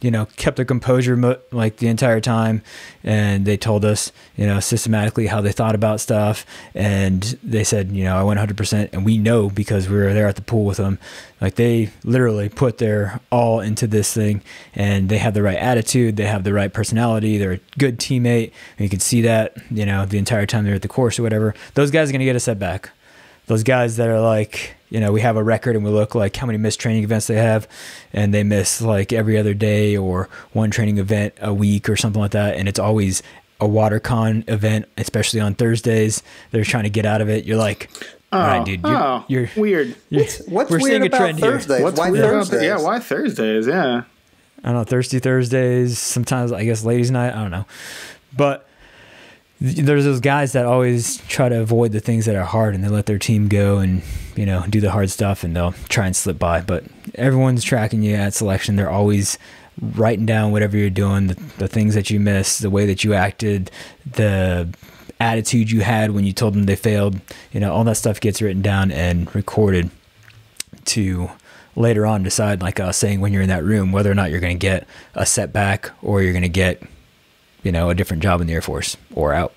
you know, kept their composure like the entire time. And they told us, you know, systematically how they thought about stuff. And they said, you know, I went 100%. And we know because we were there at the pool with them, like they literally put their all into this thing and they have the right attitude. They have the right personality. They're a good teammate. And you can see that, you know, the entire time they're at the course or whatever, those guys are going to get a setback. Those guys that are like, you know, we have a record and we look like how many missed training events they have and they miss like every other day or one training event a week or something like that. And it's always a WaterCon event, especially on Thursdays. They're trying to get out of it. You're like, all right, dude, you're weird. What's we're weird seeing about a trend Thursdays? Here. Why Thursdays? Yeah, why Thursdays? Yeah. I don't know, Thursdays, sometimes I guess ladies night, I don't know. But there's those guys that always try to avoid the things that are hard, and they let their team go and, you know, do the hard stuff, and they'll try and slip by. But everyone's tracking you at selection. They're always writing down whatever you're doing, the things that you missed, the way that you acted, the attitude you had when you told them they failed. You know, all that stuff gets written down and recorded to later on decide, like I was saying, when you're in that room, whether or not you're going to get a setback or you're going to get, you know, a different job in the Air Force or out.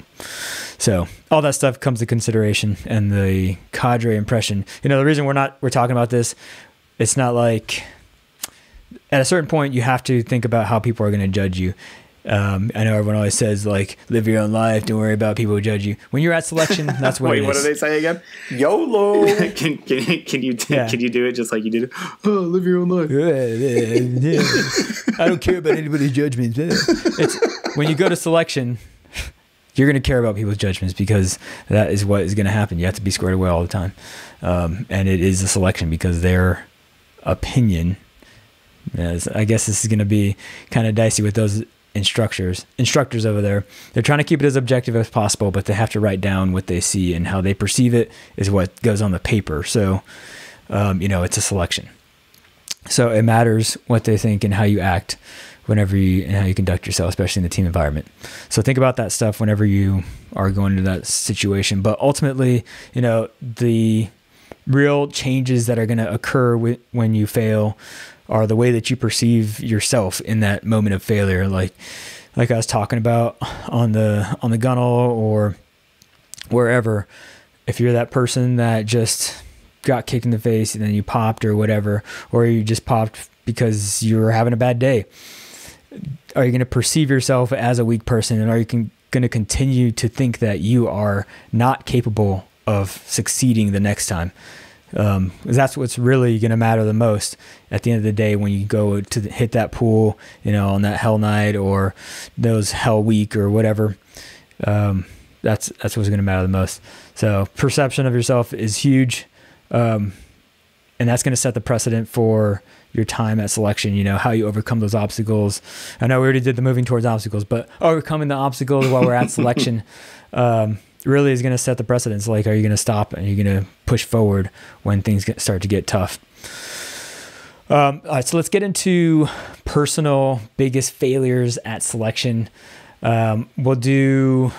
So all that stuff comes to consideration. And the cadre impression, you know, the reason we're talking about this, it's not like at a certain point you have to think about how people are going to judge you. I know everyone always says, like, live your own life, don't worry about people who judge you. When you're at selection, that's what Wait, what do they say again? YOLO. can you do it just like you did? Oh, live your own life. I don't care about anybody's judgments. It's when you go to selection, you're going to care about people's judgments, because that is what is going to happen. You have to be squared away all the time. And it is a selection, because their opinion, I guess this is going to be kind of dicey with those instructors over there. They're trying to keep it as objective as possible, but they have to write down what they see, and how they perceive it is what goes on the paper. So you know, it's a selection, so it matters what they think and how you act whenever you, and how you conduct yourself, especially in the team environment. So think about that stuff whenever you are going into that situation. But ultimately, you know, the real changes that are going to occur when you fail are the way that you perceive yourself in that moment of failure. Like I was talking about on the gunnel or wherever, if you're that person that just got kicked in the face and then you popped or whatever, or you just popped because you were having a bad day, are you going to perceive yourself as a weak person? And are you going to continue to think that you are not capable of succeeding the next time? That's what's really going to matter the most at the end of the day, when you go to hit that pool, you know, on that hell night or those hell week or whatever. That's what's going to matter the most. So perception of yourself is huge. And that's going to set the precedent for your time at selection, you know, how you overcome those obstacles. I know we already did the moving towards obstacles, but overcoming the obstacles while we're at selection, really is going to set the precedence. Like, are you going to stop and you're going to push forward when things start to get tough? All right, so let's get into personal biggest failures at selection. We'll do,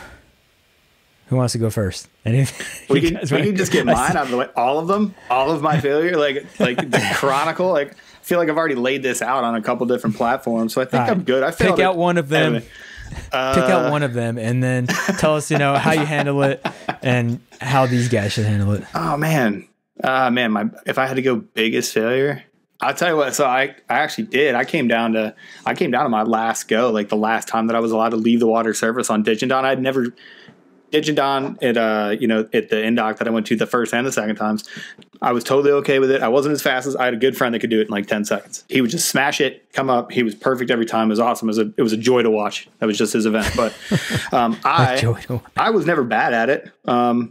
who wants to go first? We can just get mine out of the way. All of them, all of my failure, like the chronicle, like, I feel like I've already laid this out on a couple different platforms, so I think I'm good. I failed. Pick out one of them. Anyway. Pick out one of them and then tell us, you know, how you handle it and how these guys should handle it. Oh man, if I had to go biggest failure, I'll tell you what. So I actually did. I came down to my last go, like the last time that I was allowed to leave the water service on Digendon. I'd never Digendon at you know, at the NDOC that I went to the first and the second times, I was totally okay with it. I wasn't as fast as I had a good friend that could do it in like 10 seconds. He would just smash it, come up. He was perfect every time. It was awesome. It was a joy to watch. That was just his event. But I was never bad at it. And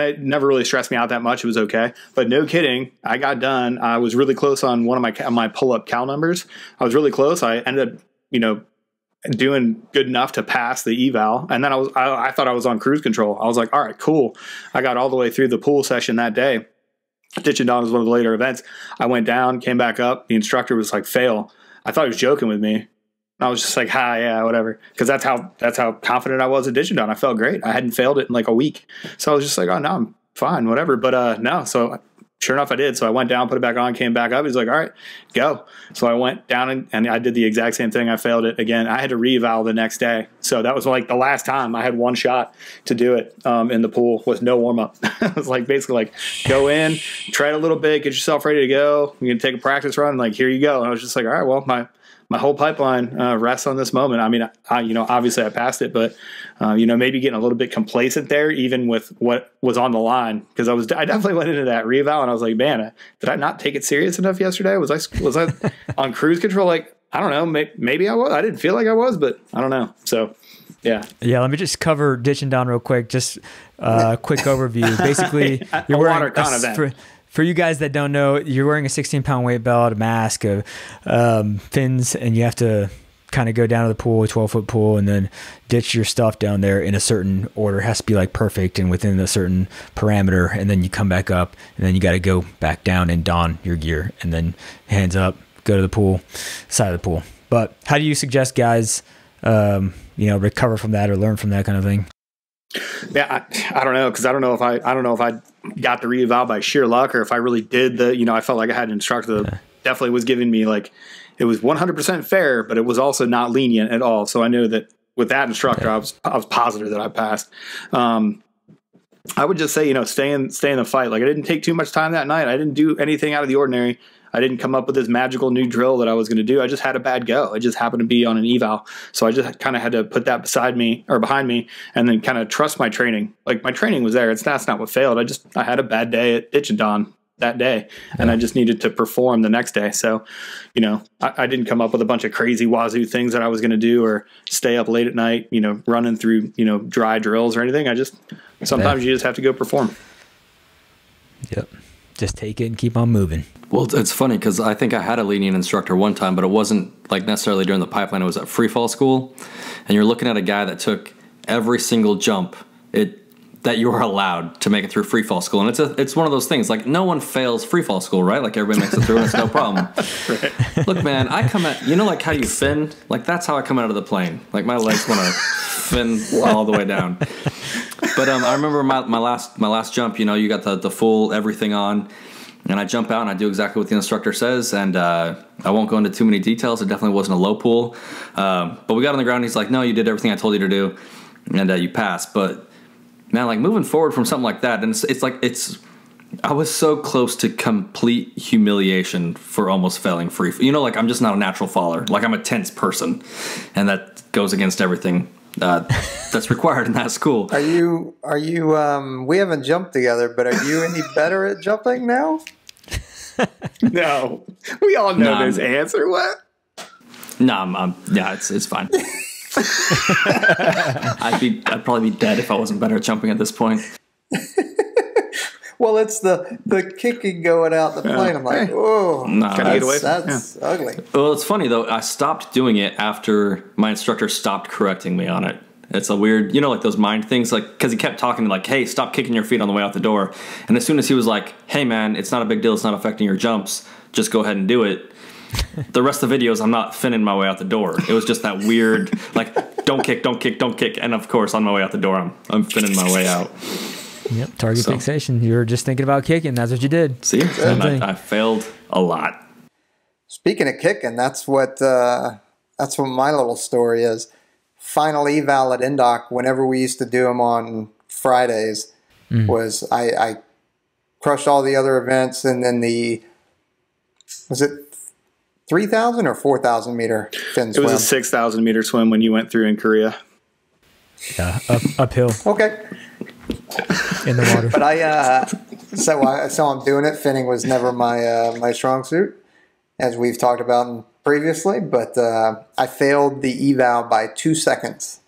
it never really stressed me out that much. It was okay. But no kidding, I got done. I was really close on one of my pull-up cal numbers. I was really close. I ended up, you know, doing good enough to pass the eval, and then I thought I was on cruise control. I was like, all right, cool. I got all the way through the pool session that day. Ditching Don was one of the later events. I went down, came back up. The instructor was like, fail. I thought he was joking with me. I was just like, hi, yeah, whatever, because that's how confident I was at Ditching Don. I felt great. I hadn't failed it in like a week, so I was just like, oh no, I'm fine, whatever. But no, so sure enough, I did. So I went down, put it back on, came back up. He's like, all right, go. So I went down and I did the exact same thing. I failed it again. I had to re-eval the next day. So that was like the last time I had one shot to do it in the pool with no warm-up. It was like basically like, go in, try it a little bit, get yourself ready to go. You're going to take a practice run. Like, here you go. And I was just like, all right, well, my whole pipeline rests on this moment. I mean, I you know, obviously I passed it, but you know, maybe getting a little bit complacent there, even with what was on the line, because I definitely went into that reval and I was like, man, did I not take it serious enough yesterday? Was I on cruise control? Like, I don't know, maybe I was. I didn't feel like I was, but I don't know. So yeah. Let me just cover Ditching Don real quick. Just quick overview. Basically, you're wearing for you guys that don't know, you're wearing a 16-pound weight belt, a mask, fins, and you have to kind of go down to the pool, a 12-foot pool, and then ditch your stuff down there in a certain order. It has to be like perfect and within a certain parameter. And then you come back up, and then you got to go back down and don your gear, and then hands up, go to the pool, side of the pool. But how do you suggest guys, you know, recover from that or learn from that kind of thing? Yeah, I don't know, because I don't know if I got the reeval by sheer luck, or if I really did the, you know, I felt like I had an instructor that definitely was giving me, like, it was 100% fair, but it was also not lenient at all. So I knew that with that instructor, I was positive that I passed. I would just say, you know, stay in the fight. Like, I didn't take too much time that night. I didn't do anything out of the ordinary. I didn't come up with this magical new drill that I was going to do. I just had a bad go. It just happened to be on an eval. So I just kind of had to put that beside me or behind me, and then kind of trust my training. Like, my training was there. That's not what failed. I had a bad day at Digendon that day, and I just needed to perform the next day. So, you know, I didn't come up with a bunch of crazy wazoo things that I was going to do, or stay up late at night, you know, running through, you know, dry drills or anything. Sometimes you just have to go perform. Yep. Just take it and keep on moving. Well, it's funny because I think I had a lenient instructor one time, but it wasn't like necessarily during the pipeline. It was at free fall school, and you're looking at a guy that took every single jump that you are allowed to make it through free fall school. And it's one of those things, like, no one fails free fall school, right? Like, everybody makes it through and it's no problem. Right. Look, man, I come at, you know, like how you fin? Like, that's how I come out of the plane. Like, my legs want to fin all the way down. But I remember my last jump, you know, you got the full everything on, and I jump out and I do exactly what the instructor says, and I won't go into too many details. It definitely wasn't a low pull. But we got on the ground, and he's like, no, you did everything I told you to do, and you passed. But, man, like, moving forward from something like that, and I was so close to complete humiliation for almost failing free. You know, like, I'm just not a natural faller. Like, I'm a tense person, and that goes against everything that's required in that school. Are you we haven't jumped together, but are you any better at jumping now? No, we all know this answer. What? No, I'm yeah, it's fine. I'd probably be dead if I wasn't better at jumping at this point. Well, it's the kicking going out the plane. I'm like, oh, that's ugly. Well, it's funny though. I stopped doing it after my instructor stopped correcting me on it. It's a weird, you know, like those mind things, like, because he kept talking like, hey, stop kicking your feet on the way out the door. And as soon as he was like, hey, man, it's not a big deal. It's not affecting your jumps. Just go ahead and do it. The rest of the videos, I'm not finning my way out the door. It was just that weird, like, don't kick, don't kick, don't kick. And, of course, on my way out the door, I'm finning my way out. Yep, target fixation. You were just thinking about kicking. That's what you did. See? And I failed a lot. Speaking of kicking, that's what my little story is. Final eval at Indoc, whenever we used to do them on Fridays, was I crushed all the other events, and then was it 3,000 or 4,000 meter fin swim? It was a 6,000 meter swim when you went through in Korea. Yeah, uphill. Okay. In the water. But so I'm doing it. Finning was never my strong suit, as we've talked about previously. But I failed the eval by 2 seconds.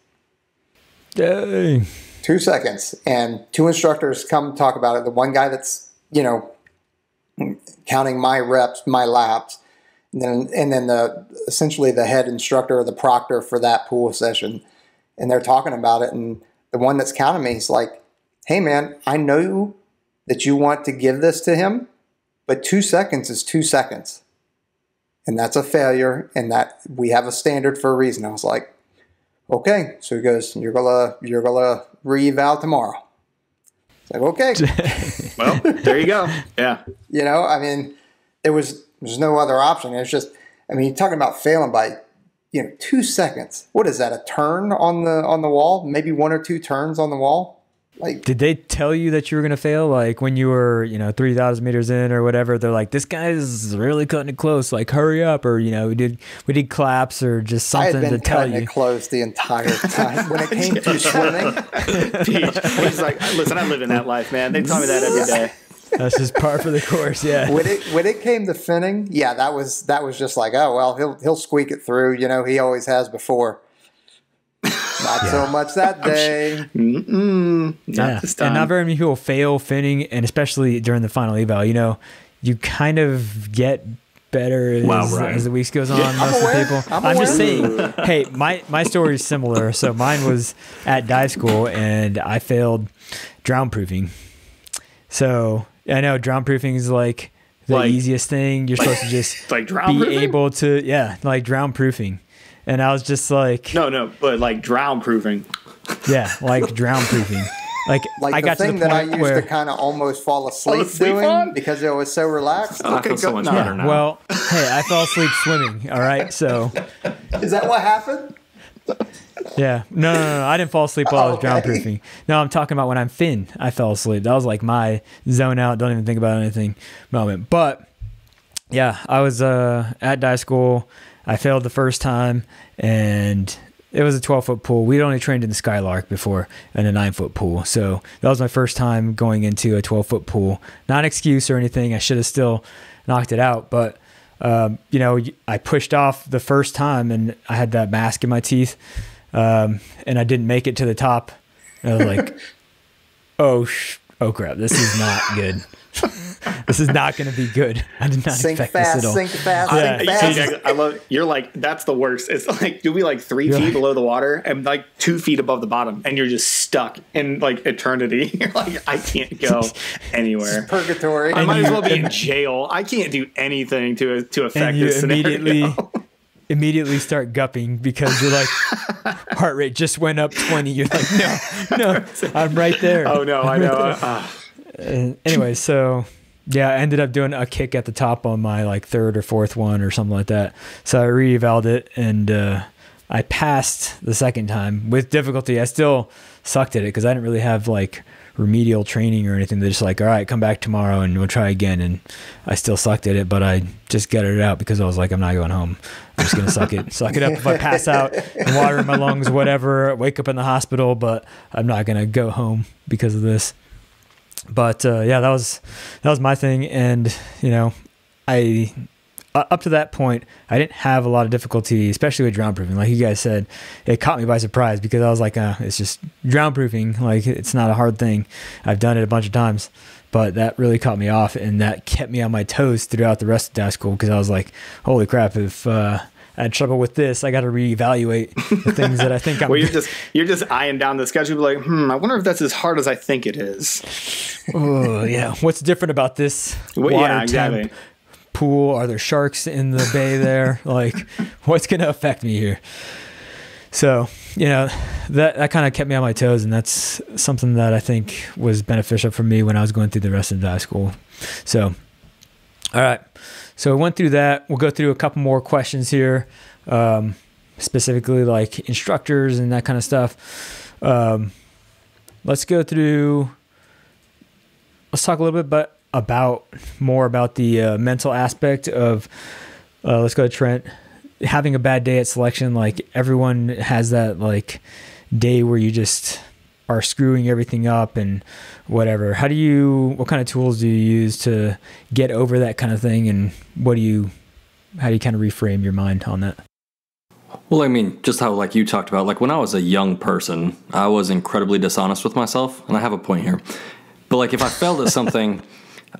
Dang. 2 seconds, and two instructors come talk about it. The one guy that's, you know, counting my reps, my laps. And then essentially the head instructor or the proctor for that pool session, and they're talking about it. And the one that's counting me is like, hey, man, I know that you want to give this to him, but 2 seconds is 2 seconds. And that's a failure, and that we have a standard for a reason. I was like, okay. So he goes, you're going to re-eval tomorrow. It's like, okay. Well, there you go. Yeah. You know, I mean, it was... There's no other option. It's just, I mean, you're talking about failing by, you know, 2 seconds. What is that? A turn on the wall? Maybe one or two turns on the wall? Like, did they tell you that you were going to fail? Like, when you were, you know, 3,000 meters in or whatever, they're like, this guy's really cutting it close. Like, hurry up. Or, you know, we did claps or just something to tell you. I had been cutting it close the entire time. When it came to swimming, he's like, listen, I'm living that life, man. They tell me that every day. That's just par for the course, yeah. When it came to finning, yeah, that was just like, oh, well, he'll squeak it through, you know, he always has before. Not so much that day. Not this time. And not very many people fail finning, and especially during the final eval, you know, you kind of get better as the weeks goes on. Yeah, most of the people. I'm just saying, hey, my story is similar. So mine was at dive school, and I failed drown proofing. So I know drown proofing is like the easiest thing. You're supposed to just like drown be able to, like drown proofing. And I was just like, no, but like drown proofing. Yeah, like drown proofing. Like I the got thing to the point that I used to kind of almost fall asleep doing on? Because it was so relaxed. Oh, okay, so much better now. Well, hey, I fell asleep swimming. All right, so is that what happened? Yeah, no, I didn't fall asleep while I was drown proofing. No, I'm talking about when I'm fin. I fell asleep. That was like my zone out. Don't even think about anything moment. But yeah, I was at dive school. I failed the first time, and it was a 12-foot pool. We'd only trained in the Skylark before and a 9-foot pool. So that was my first time going into a 12-foot pool. Not an excuse or anything. I should have still knocked it out. But, you know, I pushed off the first time, and I had that mask in my teeth, and I didn't make it to the top. And I was like, oh, crap, this is not good. This is not going to be good. I did not expect this at all. Sink fast, I love. You're like, that's the worst. It's like, do we like 3 feet below the water and like 2 feet above the bottom, and you're just stuck in like eternity. You're like, I can't go anywhere. It's purgatory. I might as well be in jail. I can't do anything to affect this scenario. Immediately start gupping because you're like, heart rate just went up 20. You're like, no, I'm right there. Oh no, I know. Anyway, so yeah, I ended up doing a kick at the top on my like third or fourth one or something like that. So I re-evaled it, and I passed the second time with difficulty. I still sucked at it because I didn't really have like remedial training or anything. They're just like, all right, come back tomorrow and we'll try again. And I still sucked at it, but I just gutted it out because I was like, I'm not going home. I'm just going to suck it up. If I pass out, water in my lungs, whatever, wake up in the hospital, but I'm not going to go home because of this. But yeah, that was my thing, and you know, I up to that point I didn't have a lot of difficulty, especially with drown proofing. Like you guys said, it caught me by surprise because I was like, it's just drown proofing. Like it's not a hard thing. I've done it a bunch of times, but that really caught me off, and that kept me on my toes throughout the rest of dive school because I was like, holy crap! If I had trouble with this, I got to reevaluate the things that I think I'm. Well, you're just eyeing down the schedule, like, I wonder if that's as hard as I think it is. Oh yeah, what's different about this water temp pool? Are there sharks in the bay there? Like, what's gonna affect me here? So you know, that kind of kept me on my toes, and that's something that I think was beneficial for me when I was going through the rest of high school. So, all right. So we went through that. We'll go through a couple more questions here, specifically like instructors and that kind of stuff. Let's go through. Let's talk a little bit more about the mental aspect of. Let's go to Trent. Having a bad day at selection, like everyone has that like day where you just are screwing everything up and whatever. What kind of tools do you use to get over that kind of thing? And how do you kind of reframe your mind on that? Well, I mean, just how like you talked about, like when I was a young person, I was incredibly dishonest with myself, and I have a point here. But like if I failed at something,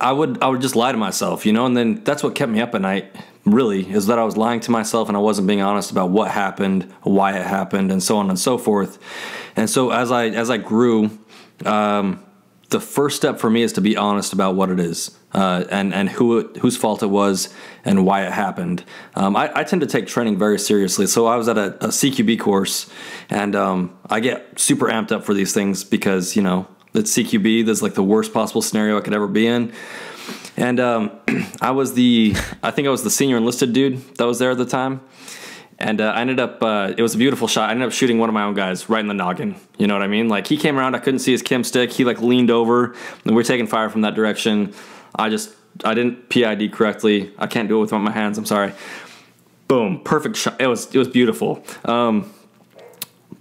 I would just lie to myself, you know, and then that's what kept me up at night, really, is that I was lying to myself and I wasn't being honest about what happened, why it happened, and so on and so forth. And so as I grew, the first step for me is to be honest about what it is and whose fault it was and why it happened. I tend to take training very seriously. So I was at a CQB course, and I get super amped up for these things because, you know, it's CQB. That's like the worst possible scenario I could ever be in. And I think I was the senior enlisted dude that was there at the time. And I ended up, it was a beautiful shot. I ended up shooting one of my own guys right in the noggin. You know what I mean? Like he came around, I couldn't see his chem stick. He like leaned over, and we were taking fire from that direction. I didn't PID correctly. I can't do it with my hands. I'm sorry. Boom. Perfect shot. It was beautiful.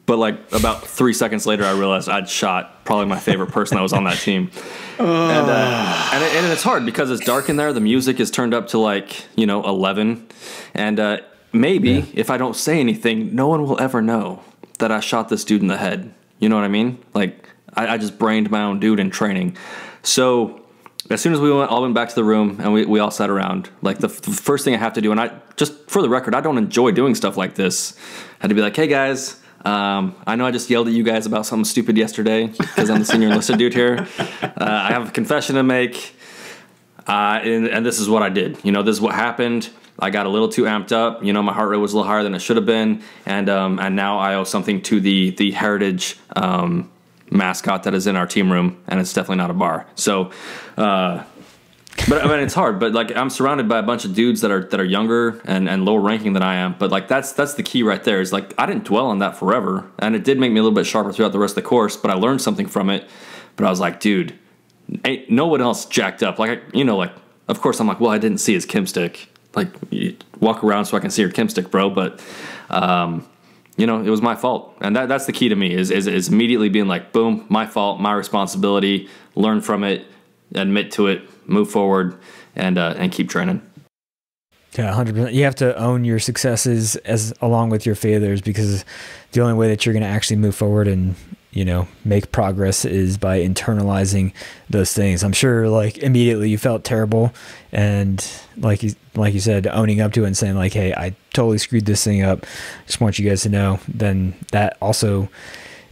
But like about 3 seconds later, I realized I'd shot probably my favorite person that was on that team. And it's hard because it's dark in there. The music is turned up to like, you know, 11. And maybe if I don't say anything, no one will ever know that I shot this dude in the head. You know what I mean? Like I just brained my own dude in training. So As soon as we all went back to the room and we all sat around, like the first thing I have to do, and I just, for the record, I don't enjoy doing stuff like this. I had to be like, hey guys, I know I just yelled at you guys about something stupid yesterday because I'm the senior enlisted dude here. I have a confession to make. And this is what I did. You know, this is what happened. I got a little too amped up. You know, my heart rate was a little higher than it should have been. And now I owe something to the heritage, mascot that is in our team room, and it's definitely not a bar. So, but I mean, it's hard, but like I'm surrounded by a bunch of dudes that are younger and lower ranking than I am. But like, that's the key right there is like, I didn't dwell on that forever. And it did make me a little bit sharper throughout the rest of the course, but I learned something from it. But I was like, dude, ain't no one else jacked up. Like, you know, like, of course I'm like, well, I didn't see his kim stick. Like, you walk around so I can see your kim stick, bro. But, you know, it was my fault. And that's the key to me is immediately being like, boom, my fault, my responsibility, learn from it, admit to it, move forward, and keep training. Yeah, 100%. You have to own your successes along with your failures, because the only way that you're going to actually move forward and, you know, make progress is by internalizing those things. I'm sure like immediately you felt terrible, and like you said, owning up to it and saying like, hey, I totally screwed this thing up. Just want you guys to know. Then that also,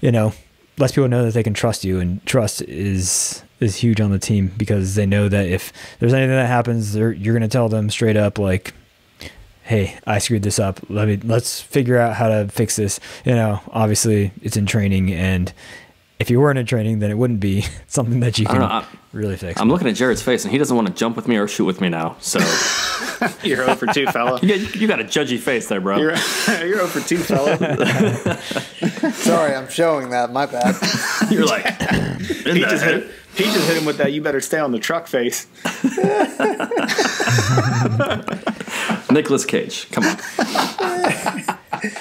you know, lets people know that they can trust you, and trust is huge on the team, because they know that if there's anything that happens, you're going to tell them straight up like, hey, I screwed this up. Let's figure out how to fix this. You know, obviously it's in training, and if you weren't in training, then it wouldn't be something that you can really fix. I'm looking at Jared's face, and he doesn't want to jump with me or shoot with me now. So you're 0 for 2, fella. You got a judgy face there, bro. You're 0 for 2, fella. Sorry, I'm showing that. My bad. You're like, he just hit him with that. You better stay on the truck face. Nicolas Cage, come on.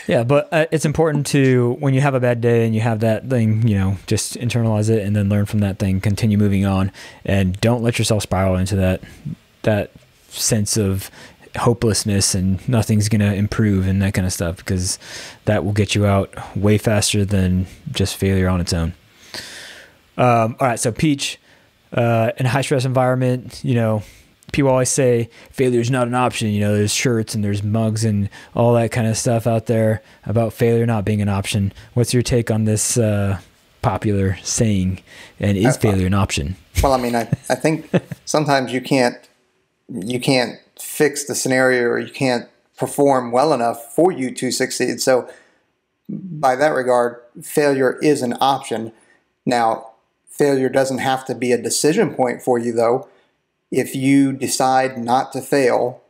Yeah, but it's important to, when you have a bad day and you have that thing, you know, just internalize it and then learn from that thing, continue moving on, and don't let yourself spiral into that sense of hopelessness and nothing's going to improve and that kind of stuff, because that will get you out way faster than just failure on its own. All right, so Peach, in a high-stress environment, you know, people always say failure is not an option. You know, there's shirts and there's mugs and all that kind of stuff out there about failure not being an option. What's your take on this popular saying? And is failure an option? Well, I mean, I think sometimes you can't fix the scenario, or you can't perform well enough for you to succeed. So by that regard, failure is an option. Now, failure doesn't have to be a decision point for you, though. If you decide not to fail,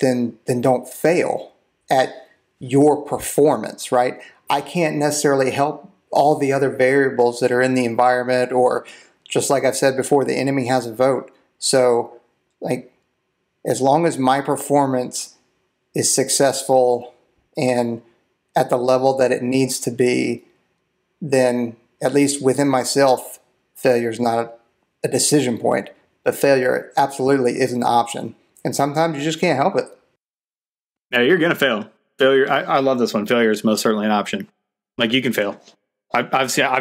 then don't fail at your performance, right? I can't necessarily help all the other variables that are in the environment, or just like I've said before, the enemy has a vote. So, like, as long as my performance is successful and at the level that it needs to be, then at least within myself, failure is not a decision point. But failure absolutely is an option. And sometimes you just can't help it. No, you're going to fail. Failure. I love this one. Failure is most certainly an option. Like, you can fail. I've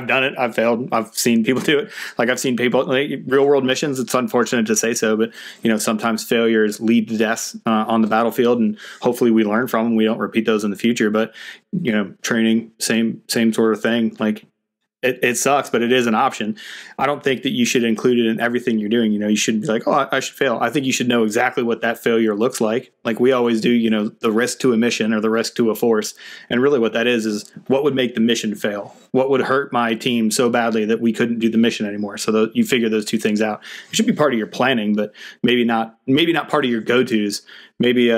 done it. I've failed. I've seen people do it. Like, I've seen people, like, real world missions. It's unfortunate to say so, but you know, sometimes failures lead to deaths on the battlefield, and hopefully we learn from them. We don't repeat those in the future, but you know, training, same sort of thing. Like, It sucks, but it is an option. I don't think that you should include it in everything you're doing. You know, you shouldn't be like, oh, I should fail. I think you should know exactly what that failure looks like. Like we always do, you know, the risk to a mission or the risk to a force. And really what that is what would make the mission fail? What would hurt my team so badly that we couldn't do the mission anymore? So you figure those two things out. It should be part of your planning, but maybe not part of your go-tos. Maybe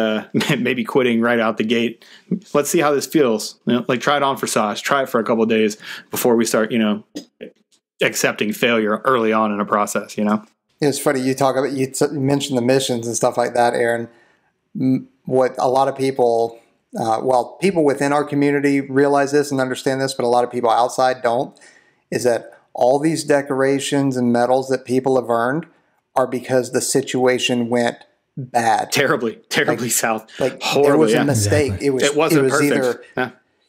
quitting right out the gate. Let's see how this feels. You know, like, try it on for size. Try it for a couple of days before we start, you know, accepting failure early on in a process, you know? It's funny. You talk about, you mentioned the missions and stuff like that, Aaron. What a lot of people, well, people within our community realize this and understand this, but a lot of people outside don't, is that all these decorations and medals that people have earned are because the situation went bad, terribly like, south, like horribly. There was a mistake. Exactly. It was perfect.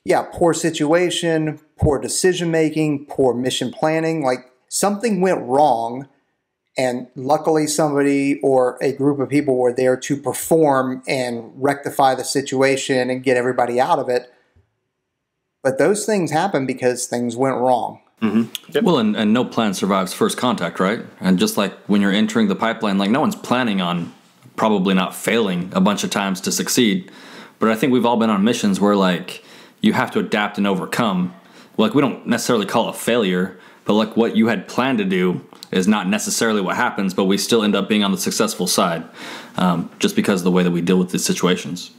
Either poor situation, poor decision making, poor mission planning, like something went wrong, And luckily somebody or a group of people were there to perform and rectify the situation and get everybody out of it. But those things happen because things went wrong. Mm-hmm. Yep. Well, and no plan survives first contact, right? And just like when you're entering the pipeline, like no one's planning on probably not failing a bunch of times to succeed. But I think we've all been on missions where like you have to adapt and overcome. Like we don't necessarily call it failure, but like what you had planned to do is not necessarily what happens, but we still end up being on the successful side just because of the way that we deal with these situations.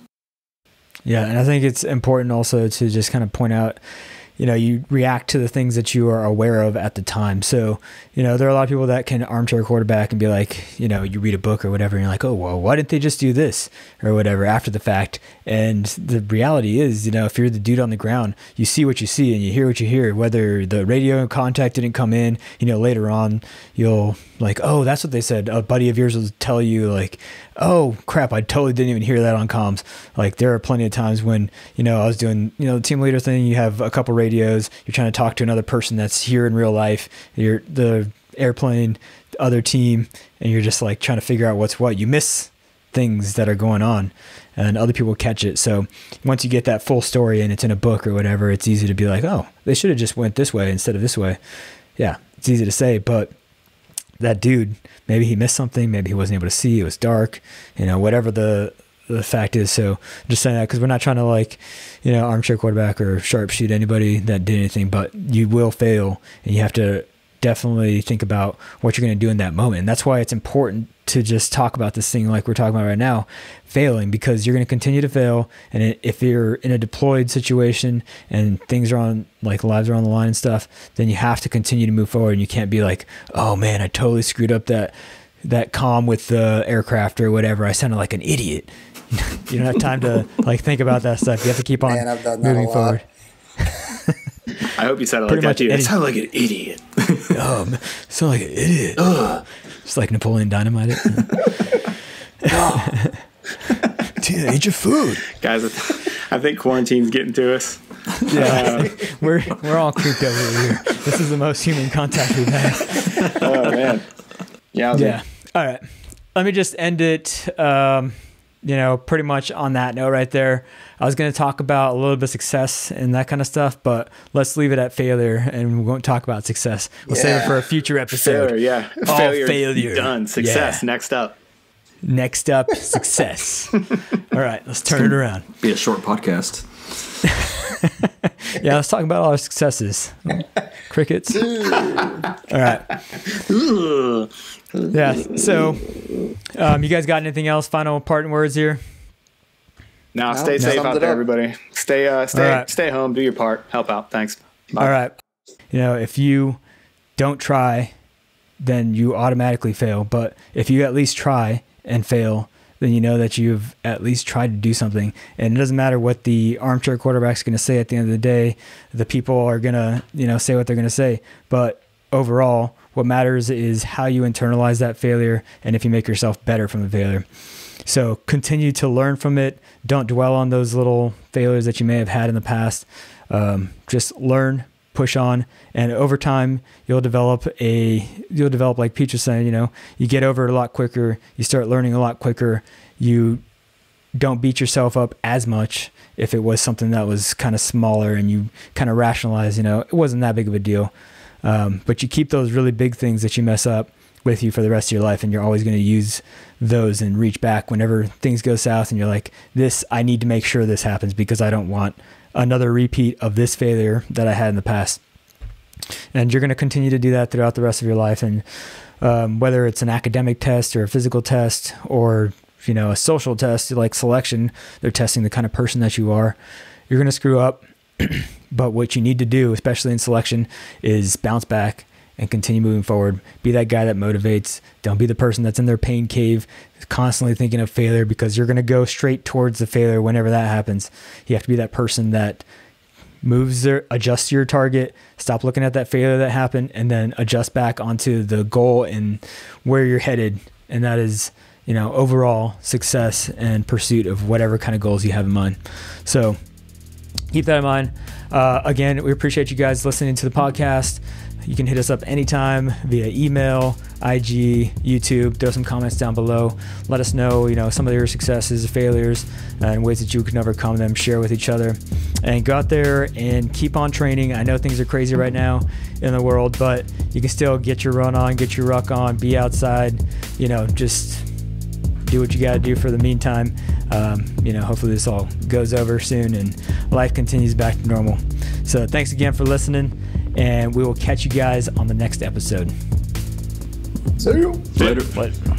Yeah, and I think it's important also to just kind of point out, you know, you react to the things that you are aware of at the time. So, you know, there are a lot of people that can armchair quarterback and be like, you know, you read a book or whatever, and you're like, oh, well, why didn't they just do this or whatever after the fact? And the reality is, you know, if you're the dude on the ground, you see what you see and you hear what you hear, whether the radio contact didn't come in, you know, later on you'll like, oh, that's what they said. A buddy of yours will tell you like, oh crap, I totally didn't even hear that on comms. Like there are plenty of times when, you know, I was doing, you know, the team leader thing, you have a couple radios, you're trying to talk to another person that's here in real life, you're the airplane, the other team, and you're just like trying to figure out what's what. You miss things that are going on and other people catch it. So once you get that full story and it's in a book or whatever, it's easy to be like, oh, they should have just went this way instead of this way. Yeah, it's easy to say, but that dude, maybe he missed something, maybe he wasn't able to see, it was dark, you know, whatever the fact is. So just saying that because we're not trying to like, you know, armchair quarterback or sharpshoot anybody that did anything, but you will fail and you have to definitely think about what you're going to do in that moment. And that's why it's important to just talk about this thing like we're talking about right now, failing, because you're going to continue to fail. And if you're in a deployed situation and things are on, like lives are on the line and stuff, then you have to continue to move forward. And you can't be like, oh man, I totally screwed up that comm with the aircraft or whatever. I sounded like an idiot. You don't have time to like think about that stuff. You have to keep on moving forward. I hope you sounded like that too. I sound like an idiot. Sound like an idiot. It's like Napoleon Dynamite. Dude, eat your food, guys. I think quarantine's getting to us. Yeah, we're all creeped over here. This is the most human contact we've had. Oh man. Yeah. All right. Let me just end it. You know, pretty much on that note right there. I was going to talk about a little bit of success and that kind of stuff, but let's leave it at failure and we won't talk about success. We'll save it for a future episode. Failure, yeah. All failure. Done. Success. Yeah. Next up. Next up, success. All right, let's turn it around. Be a short podcast. Yeah, let's talk about all our successes. Crickets. All right. Yeah, so you guys got anything else? Final parting words here? No, stay safe out there, everybody. Stay home, do your part, help out. Thanks. Bye. All right. You know, if you don't try, then you automatically fail. But if you at least try and fail, then you know that you've at least tried to do something. And it doesn't matter what the armchair quarterback's going to say at the end of the day. The people are going to, you know, say what they're going to say. But overall, what matters is how you internalize that failure and if you make yourself better from the failure. So continue to learn from it. Don't dwell on those little failures that you may have had in the past. Just learn, push on, and over time you'll develop, like Pete was saying, you know, you get over it a lot quicker, you start learning a lot quicker, you don't beat yourself up as much if it was something that was kind of smaller and you kind of rationalize, you know, it wasn't that big of a deal. But you keep those really big things that you mess up with you for the rest of your life, and you're always going to use those and reach back whenever things go south and you're like, this, I need to make sure this happens because I don't want another repeat of this failure that I had in the past. And you're going to continue to do that throughout the rest of your life. And whether it's an academic test or a physical test or, you know, a social test like selection, they're testing the kind of person that you are. You're going to screw up. But what you need to do, especially in selection, is bounce back and continue moving forward. Be that guy that motivates. Don't be the person that's in their pain cave constantly thinking of failure, because you're going to go straight towards the failure whenever that happens. You have to be that person that adjusts your target, stop looking at that failure that happened, and then adjust back onto the goal and where you're headed. And that is, you know, overall success and pursuit of whatever kind of goals you have in mind. So keep that in mind. Again, we appreciate you guys listening to the podcast. You can hit us up anytime via email, IG, YouTube. Throw some comments down below. Let us know, some of your successes, failures, and ways that you can overcome them. Share with each other, and go out there and keep on training. I know things are crazy right now in the world, but you can still get your run on, get your ruck on, be outside. Just do what you got to do for the meantime. Hopefully this all goes over soon and life continues back to normal. So thanks again for listening, and we will catch you guys on the next episode. See you later.